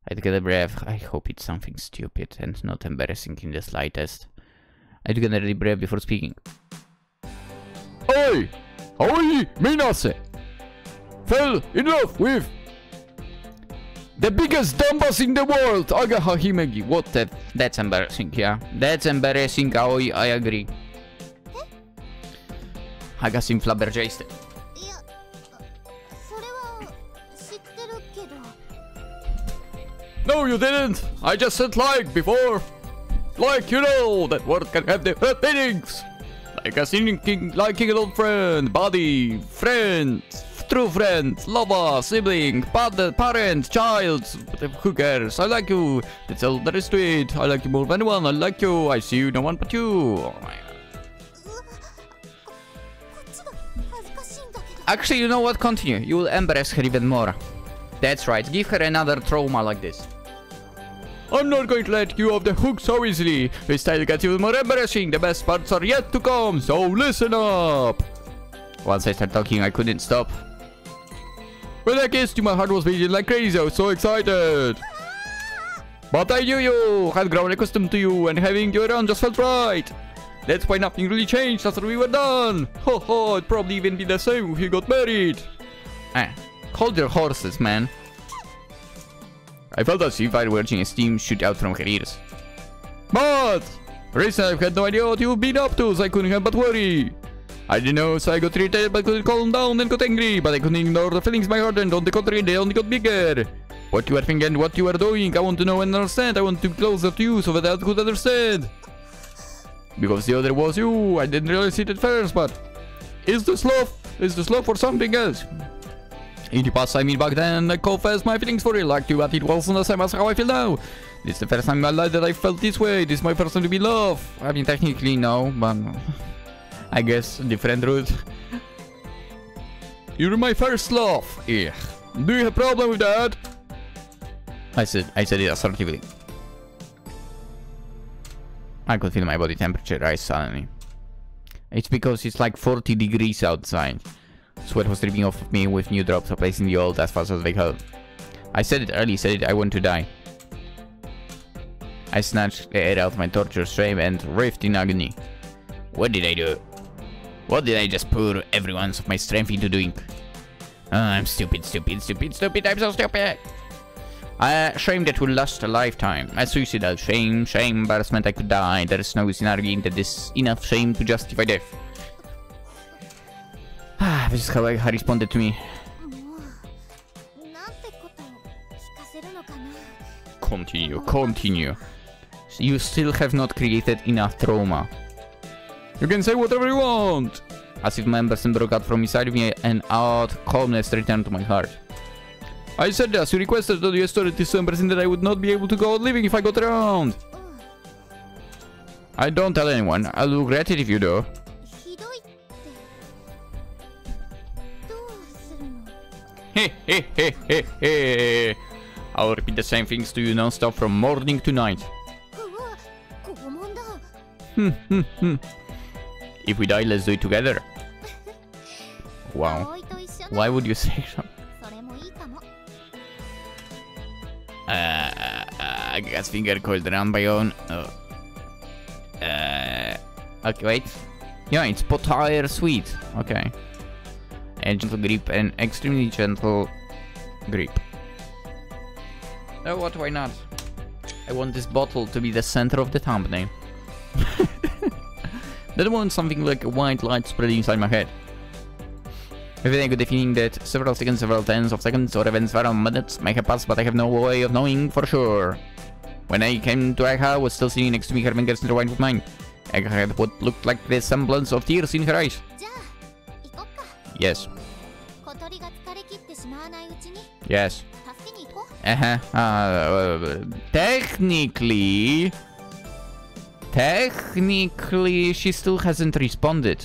I took a breath. I hope it's something stupid and not embarrassing in the slightest. I took another breath before speaking. Aoi! Aoi Minase fell in love with the biggest dumbass in the world, Ageha Himegi. What the... That's embarrassing, yeah. That's embarrassing, Aoi, I agree. I got him flabbergasted. No, you didn't! I just said like before! Like, you know, that word can have different meanings! Like a sinking, liking an old friend, buddy, friend, true friend, lover, sibling, parent, child, who cares? I like you! That's all there is to it! I like you more than anyone, I like you! I see you, no one but you! Actually, you know what? Continue, you will embarrass her even more. That's right, give her another trauma like this. I'm not going to let you off the hook so easily. This style gets even more embarrassing. The best parts are yet to come, so listen up. Once I started talking, I couldn't stop. When I kissed you, my heart was beating like crazy. I was so excited. But I knew you had grown accustomed to you, and having you around just felt right. That's why nothing really changed after we were done. Ho ho, it'd probably even be the same if you got married. Eh. Hold your horses, man. I felt as if I were watching a steam shoot out from her ears. But recently I've had no idea what you've been up to, so I couldn't help but worry. I didn't know, so I got irritated but couldn't calm down and got angry, but I couldn't ignore the feelings in my heart, and on the contrary, they only got bigger. What you were thinking and what you were doing, I want to know and understand. I want to be closer to you so that I could understand. Because the other was you, I didn't realize it at first, but is this love? Is this love for something else? In the past, I mean back then, I confessed my feelings for it, like you, but it wasn't the same as how I feel now. This is the first time in my life that I felt this way. This is my first time to be loved. I mean, technically, no, but I guess different route. You're my first love. Yeah. Do you have a problem with that? I said, I said it assertively. I could feel my body temperature rise suddenly. It's because it's like forty degrees outside. Sweat was dripping off of me with new drops, replacing the old as fast as they could. I said it early, said it, I want to die. I snatched the air out of my torture frame and writhed in agony. What did I do? What did I just pour every ounce of my strength into doing? Oh, I'm stupid, stupid, stupid, stupid, I'm so stupid! Uh, shame that will last a lifetime. A suicidal shame, shame, embarrassment, I could die. There is no scenario that is enough shame to justify death. This is how Ageha responded to me. Continue, continue. You still have not created enough trauma. You can say whatever you want. As if my embarrassment broke out from inside me, an odd calmness returned to my heart. I said that you requested that you started this embarrassment that I would not be able to go out living if I got around. I don't tell anyone. I'll regret it if you do. Hey, hey, hey, hey, hey. I'll repeat the same things to you non-stop from morning to night. Hmm, hmm, hmm. If we die, let's do it together. Wow. Why would you say so? Uh, I got finger coiled around my own. Oh. Uh, okay, wait. Yeah, it's Potire Sweet. Okay. A gentle grip, an extremely gentle grip. Oh, what? Why not? I want this bottle to be the center of the thumbnail. That want something like a white light spreading inside my head. Within a good feeling that several seconds, several tens of seconds, or even several minutes may have passed, but I have no way of knowing for sure. When I came to Ageha, was still sitting next to me, her fingers intertwined with mine. Ageha had what looked like the semblance of tears in her eyes. Yes. Yes. Uh-huh. Uh, uh, technically... Technically, she still hasn't responded.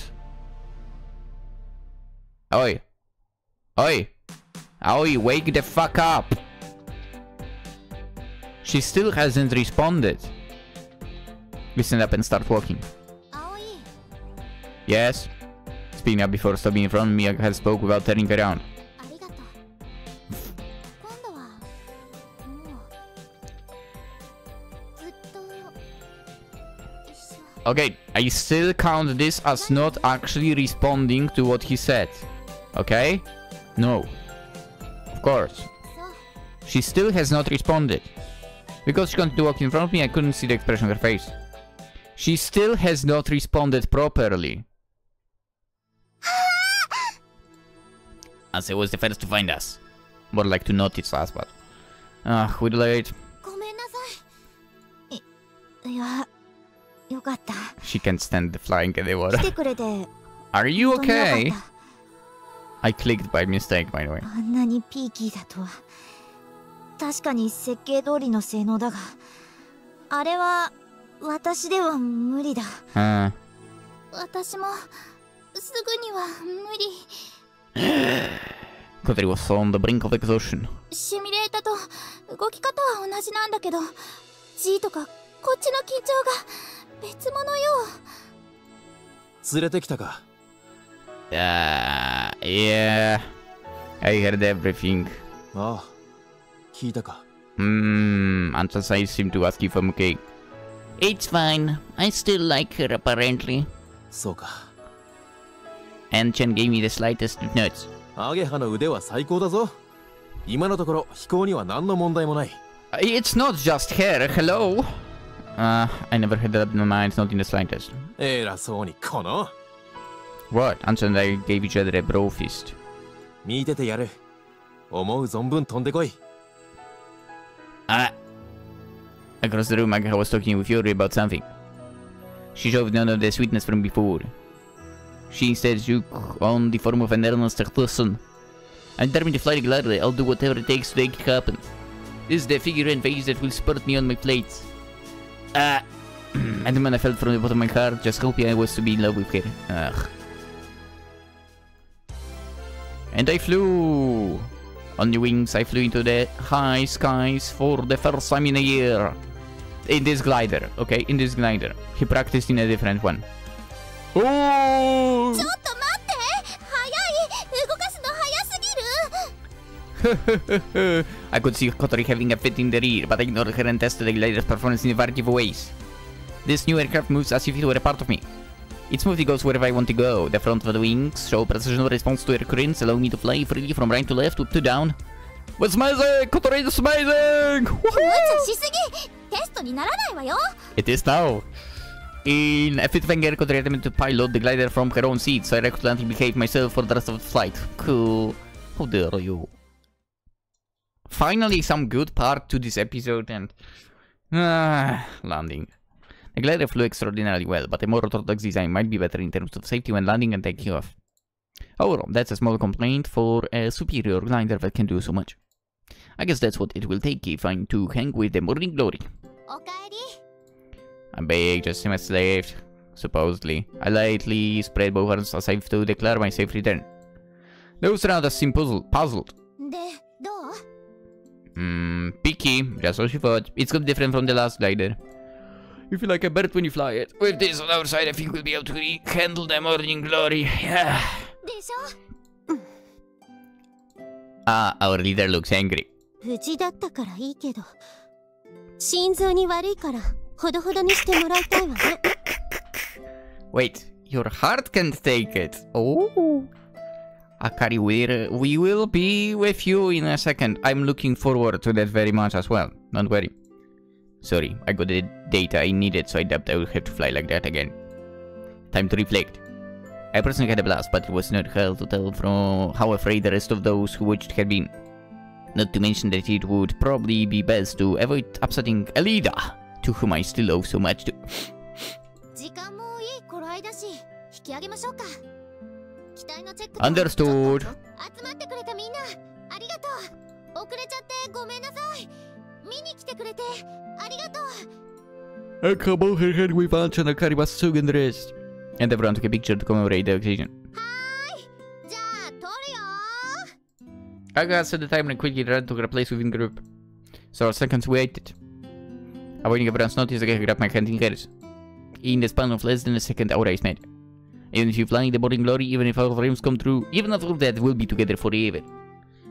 Oi. Oi. Oi, wake the fuck up. She still hasn't responded. Listen up and start walking. Yes. Speaking up before stopping in front of me, I had spoke without turning around. Okay, I still count this as not actually responding to what he said. Okay? No. Of course. She still has not responded. Because she continued walking in front of me, I couldn't see the expression on her face. She still has not responded properly. As it was the first to find us. More like to notice us, but... Ah, we're late. She can't stand the flying anymore. Are you okay? I clicked by mistake, by the way. Uh. Kotori was on the brink of exhaustion. Uh, yeah, I heard everything. Oh, Hmm, Anchan's eyes seem to ask if I'm okay. It's fine. I still like her, apparently. So, Anchan gave me the slightest notes. It's not just her, hello? Uh, I never had that in my mind, not in the slightest. What? Anchan and I gave each other a bro fist. Ah. Across the room, Ageha was talking with Yuri about something. She showed none of the sweetness from before. She instead took on the form of an earnest person. I'm determined to fly gladly. I'll do whatever it takes to make it happen. This is the figure and face that will support me on my plates. Ah. And the man I felt from the bottom of my heart, just hoping I was to be in love with her. Ugh. And I flew! On the wings, I flew into the high skies for the first time in a year. In this glider, okay? In this glider. He practiced in a different one. Oh! I could see Kotori having a fit in the rear, but I ignored her and tested the glider's performance in a variety of ways. This new aircraft moves as if it were a part of me. It smoothly goes wherever I want to go. The front of the wings show precision response to air currents, allowing me to fly freely from right to left, up to down. What's amazing! Kotori is amazing! Woohoo! It is now! In a fit of anger, Kotori attempted to pilot the glider from her own seat, so I recklessly behaved myself for the rest of the flight. Cool. How dare you? Finally, some good part to this episode and... Ah, landing. The glider flew extraordinarily well, but a more orthodox design might be better in terms of safety when landing and taking off. However, that's a small complaint for a superior glider that can do so much. I guess that's what it will take if I'm to hang with the Morning Glory. I'm big, just seem a slave, supposedly. I lightly spread both arms as if to declare my safe return. Those around us seem puzzled. puzzled. Hmm, picky, just what she thought. It's got different from the last glider. You feel like a bird when you fly it. With this on our side, I think we'll be able to handle the Morning Glory. Yeah. Ah, our leader looks angry. Wait, your heart can't take it. Oh. Akari, we're, we will be with you in a second. I'm looking forward to that very much as well. Don't worry. Sorry, I got the data I needed, so I doubt I would have to fly like that again. Time to reflect. I personally had a blast, but it was not hard to tell from how afraid the rest of those who watched had been. Not to mention that it would probably be best to avoid upsetting a leader, to whom I still owe so much to... Understood. I come over her head with Anchan and Akari Masatsugu and the rest. And everyone took a picture to commemorate the occasion. Ageha set the timer and quickly ran to her place within the group. Several seconds waited. Avoiding everyone's notice, Ageha grabbed my hand in hers. In the span of less than a second, our eyes met. Even if you flying the Morning Glory, even if our dreams come true, even after that, we'll be together forever.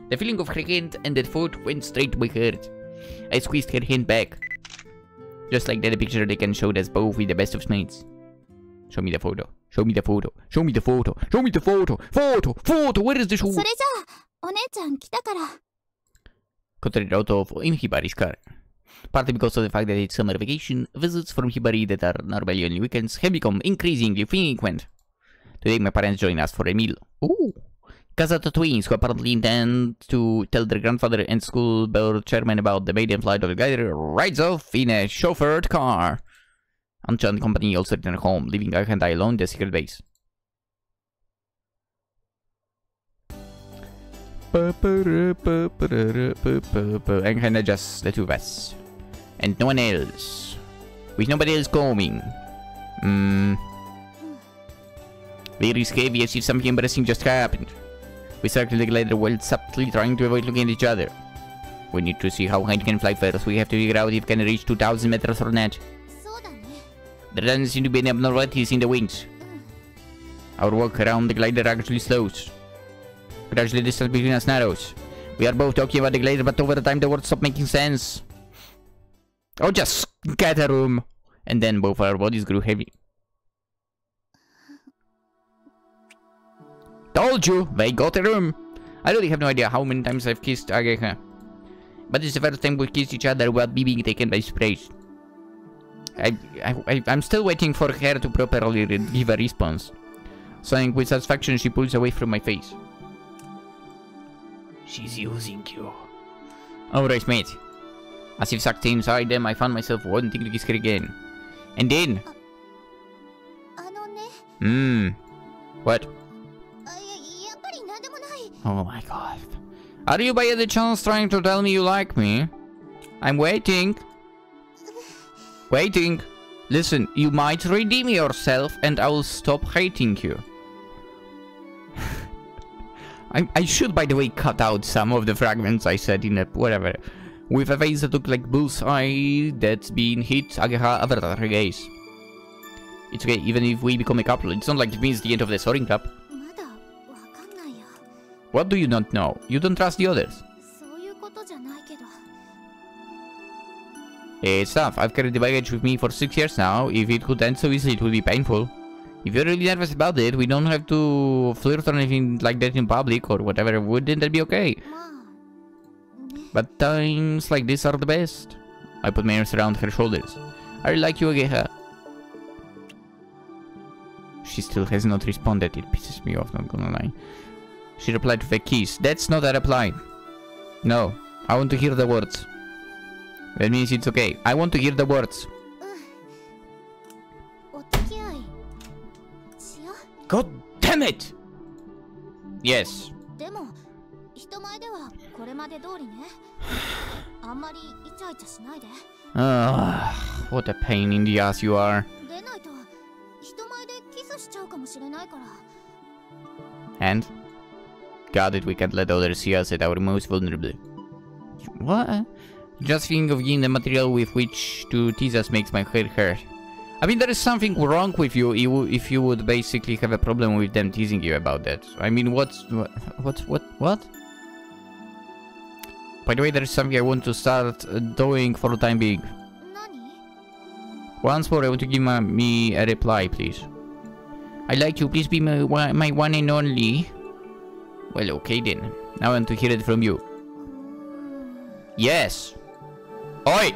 The feeling of her hand and that thought went straight to my heart. I squeezed her hand back. Just like that, a picture they can show us both with the best of smiles. Show me the photo. Show me the photo. Show me the photo. Show me the photo. Photo. Photo. Where is this woman? Kotori wrote off in Hibari's car. Partly because of the fact that it's summer vacation, visits from Hibari that are normally only weekends have become increasingly frequent. Today my parents join us for a meal. Ooh. Kazato twins, who apparently intend to tell their grandfather and school board chairman about the maiden flight of the glider, rides off in a chauffeured car. Anchan company also returned home, leaving Ageha alone in the secret base. Ageha just the two of us. And no one else. With nobody else coming. Mm. Very scary, as if something embarrassing just happened. We circled the glider while subtly trying to avoid looking at each other. We need to see how high it can fly first. We have to figure out if it can reach two thousand meters or not. There doesn't seem to be any abnormalities in the wings. Our walk around the glider actually slows. Gradually the distance between us narrows. We are both talking about the glider, but over the time the words stop making sense. Oh, just get a room. And then both our bodies grew heavy. Told you, they got a room. I really have no idea how many times I've kissed Ageha, but it's the first time we kissed each other without me being taken by surprise. I, I, I'm still waiting for her to properly give a response. Sighing with satisfaction, she pulls away from my face. She's using you. Alright, mate. As if sucked inside them, I found myself wanting to kiss her again. And then... Hmm. What? Oh my god. Are you by any chance trying to tell me you like me? I'm waiting. Waiting. Listen, you might redeem yourself and I will stop hating you. I, I should, by the way, cut out some of the fragments I said in a whatever. With a face that looked like bullseye that's been hit, Ageha avatar gaze. It's okay, even if we become a couple, it's not like it means the end of the soaring cup. What do you not know? You don't trust the others. It's tough. I've carried the baggage with me for six years now. If it could end so easily, it would be painful. If you're really nervous about it, we don't have to flirt or anything like that in public or whatever. Wouldn't that be okay? But times like this are the best. I put my arms around her shoulders. I really like you, Ageha. She still has not responded. It pisses me off, not gonna lie. She replied with a kiss. That's not a reply. No, I want to hear the words. That means it's okay. I want to hear the words. God damn it! Yes. uh, what a pain in the ass you are. And? God, that we can't let others see us at our most vulnerable. What? Just thinking of getting the material with which to tease us makes my head hurt. I mean, there is something wrong with you if you would basically have a problem with them teasing you about that. I mean, what, what, what, what? what? By the way, there is something I want to start doing for the time being. Once more, I want to give my, me a reply, please. I like you. Please be my, my one and only. Well, okay then. Now I want to hear it from you. Yes! Oi!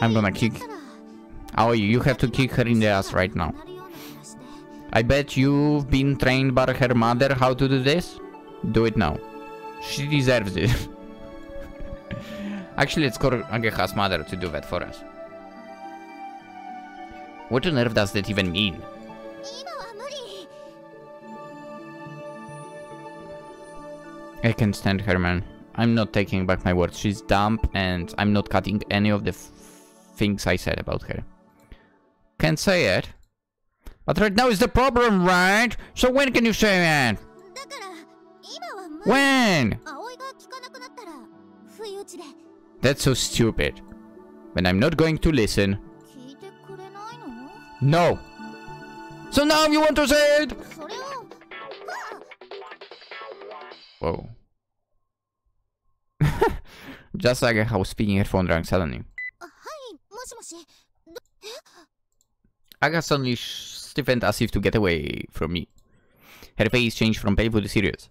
I'm gonna kick... Aoi, you have to kick her in the ass right now. I bet you've been trained by her mother how to do this? Do it now. She deserves it. Actually, let's call Ageha's mother to do that for us. What on earth does that even mean? I can't stand her, man. I'm not taking back my words. She's dumb and I'm not cutting any of the f things I said about her. Can't say it. But right now is the problem, right? So when can you say it? When? That's so stupid. When I'm not going to listen. No. So now you want to say it? Whoa. Just like I was speaking headphone drunk suddenly. Aga suddenly stiffened as if to get away from me. Her face changed from painful to serious.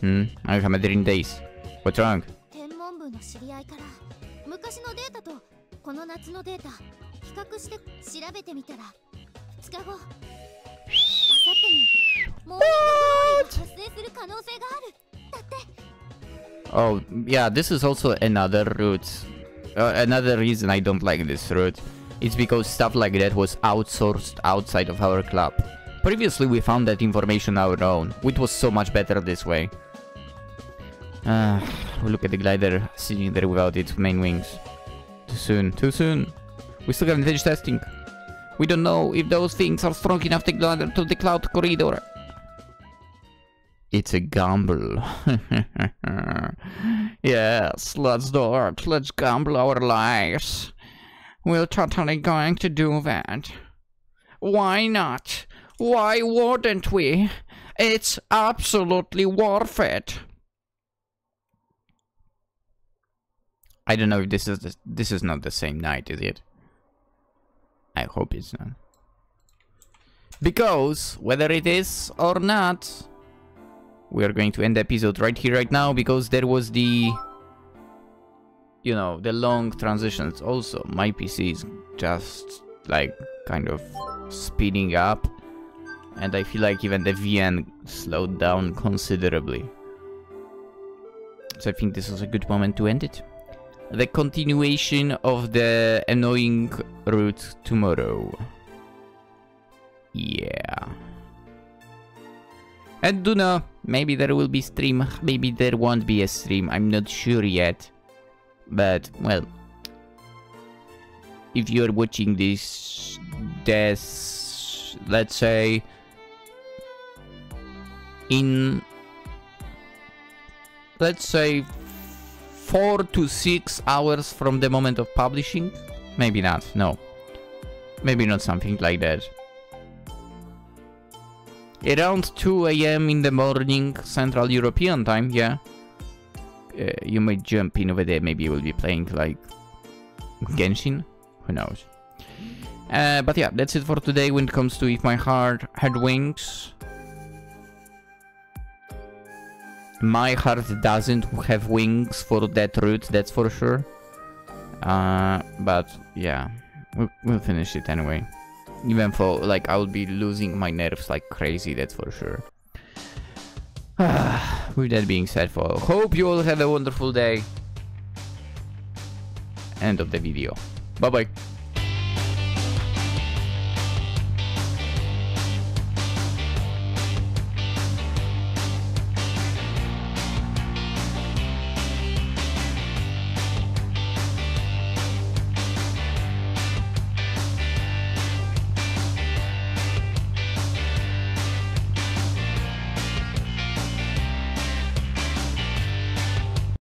Hmm, I've had a dream days. What's wrong? Oh, yeah, this is also another route. Uh, another reason I don't like this route. It's because stuff like that was outsourced outside of our club. Previously, we found that information on our own. It was so much better this way. Ah, uh, look at the glider sitting there without its main wings. Too soon, too soon. We still haven't finished testing. We don't know if those things are strong enough to glider to the cloud corridor. It's a gamble. Yes, let's do it. Let's gamble our lives. We're totally going to do that. Why not? Why wouldn't we? It's absolutely worth it. I don't know if this is the, this is not the same night, is it? I hope it's not. Because whether it is or not, we are going to end the episode right here, right now, because there was the, you know, the long transitions. Also, my P C is just like kind of speeding up, and I feel like even the V N slowed down considerably. So I think this is a good moment to end it. The continuation of the annoying route tomorrow. Yeah. And do know, maybe there will be stream, maybe there won't be a stream, I'm not sure yet. But, well, if you're watching this, this, let's say, in, let's say, four to six hours from the moment of publishing, maybe not, no, maybe not something like that. Around two A M in the morning, Central European time, yeah. Uh, you might jump in over there, maybe you will be playing like Genshin, who knows. Uh, but yeah, that's it for today when it comes to If My Heart Had Wings. My heart doesn't have wings for that route, that's for sure. Uh, but yeah, we'll, we'll finish it anyway. Even though, like, I would be losing my nerves like crazy, that's for sure. With that being said, for hope you all have a wonderful day. End of the video. Bye-bye.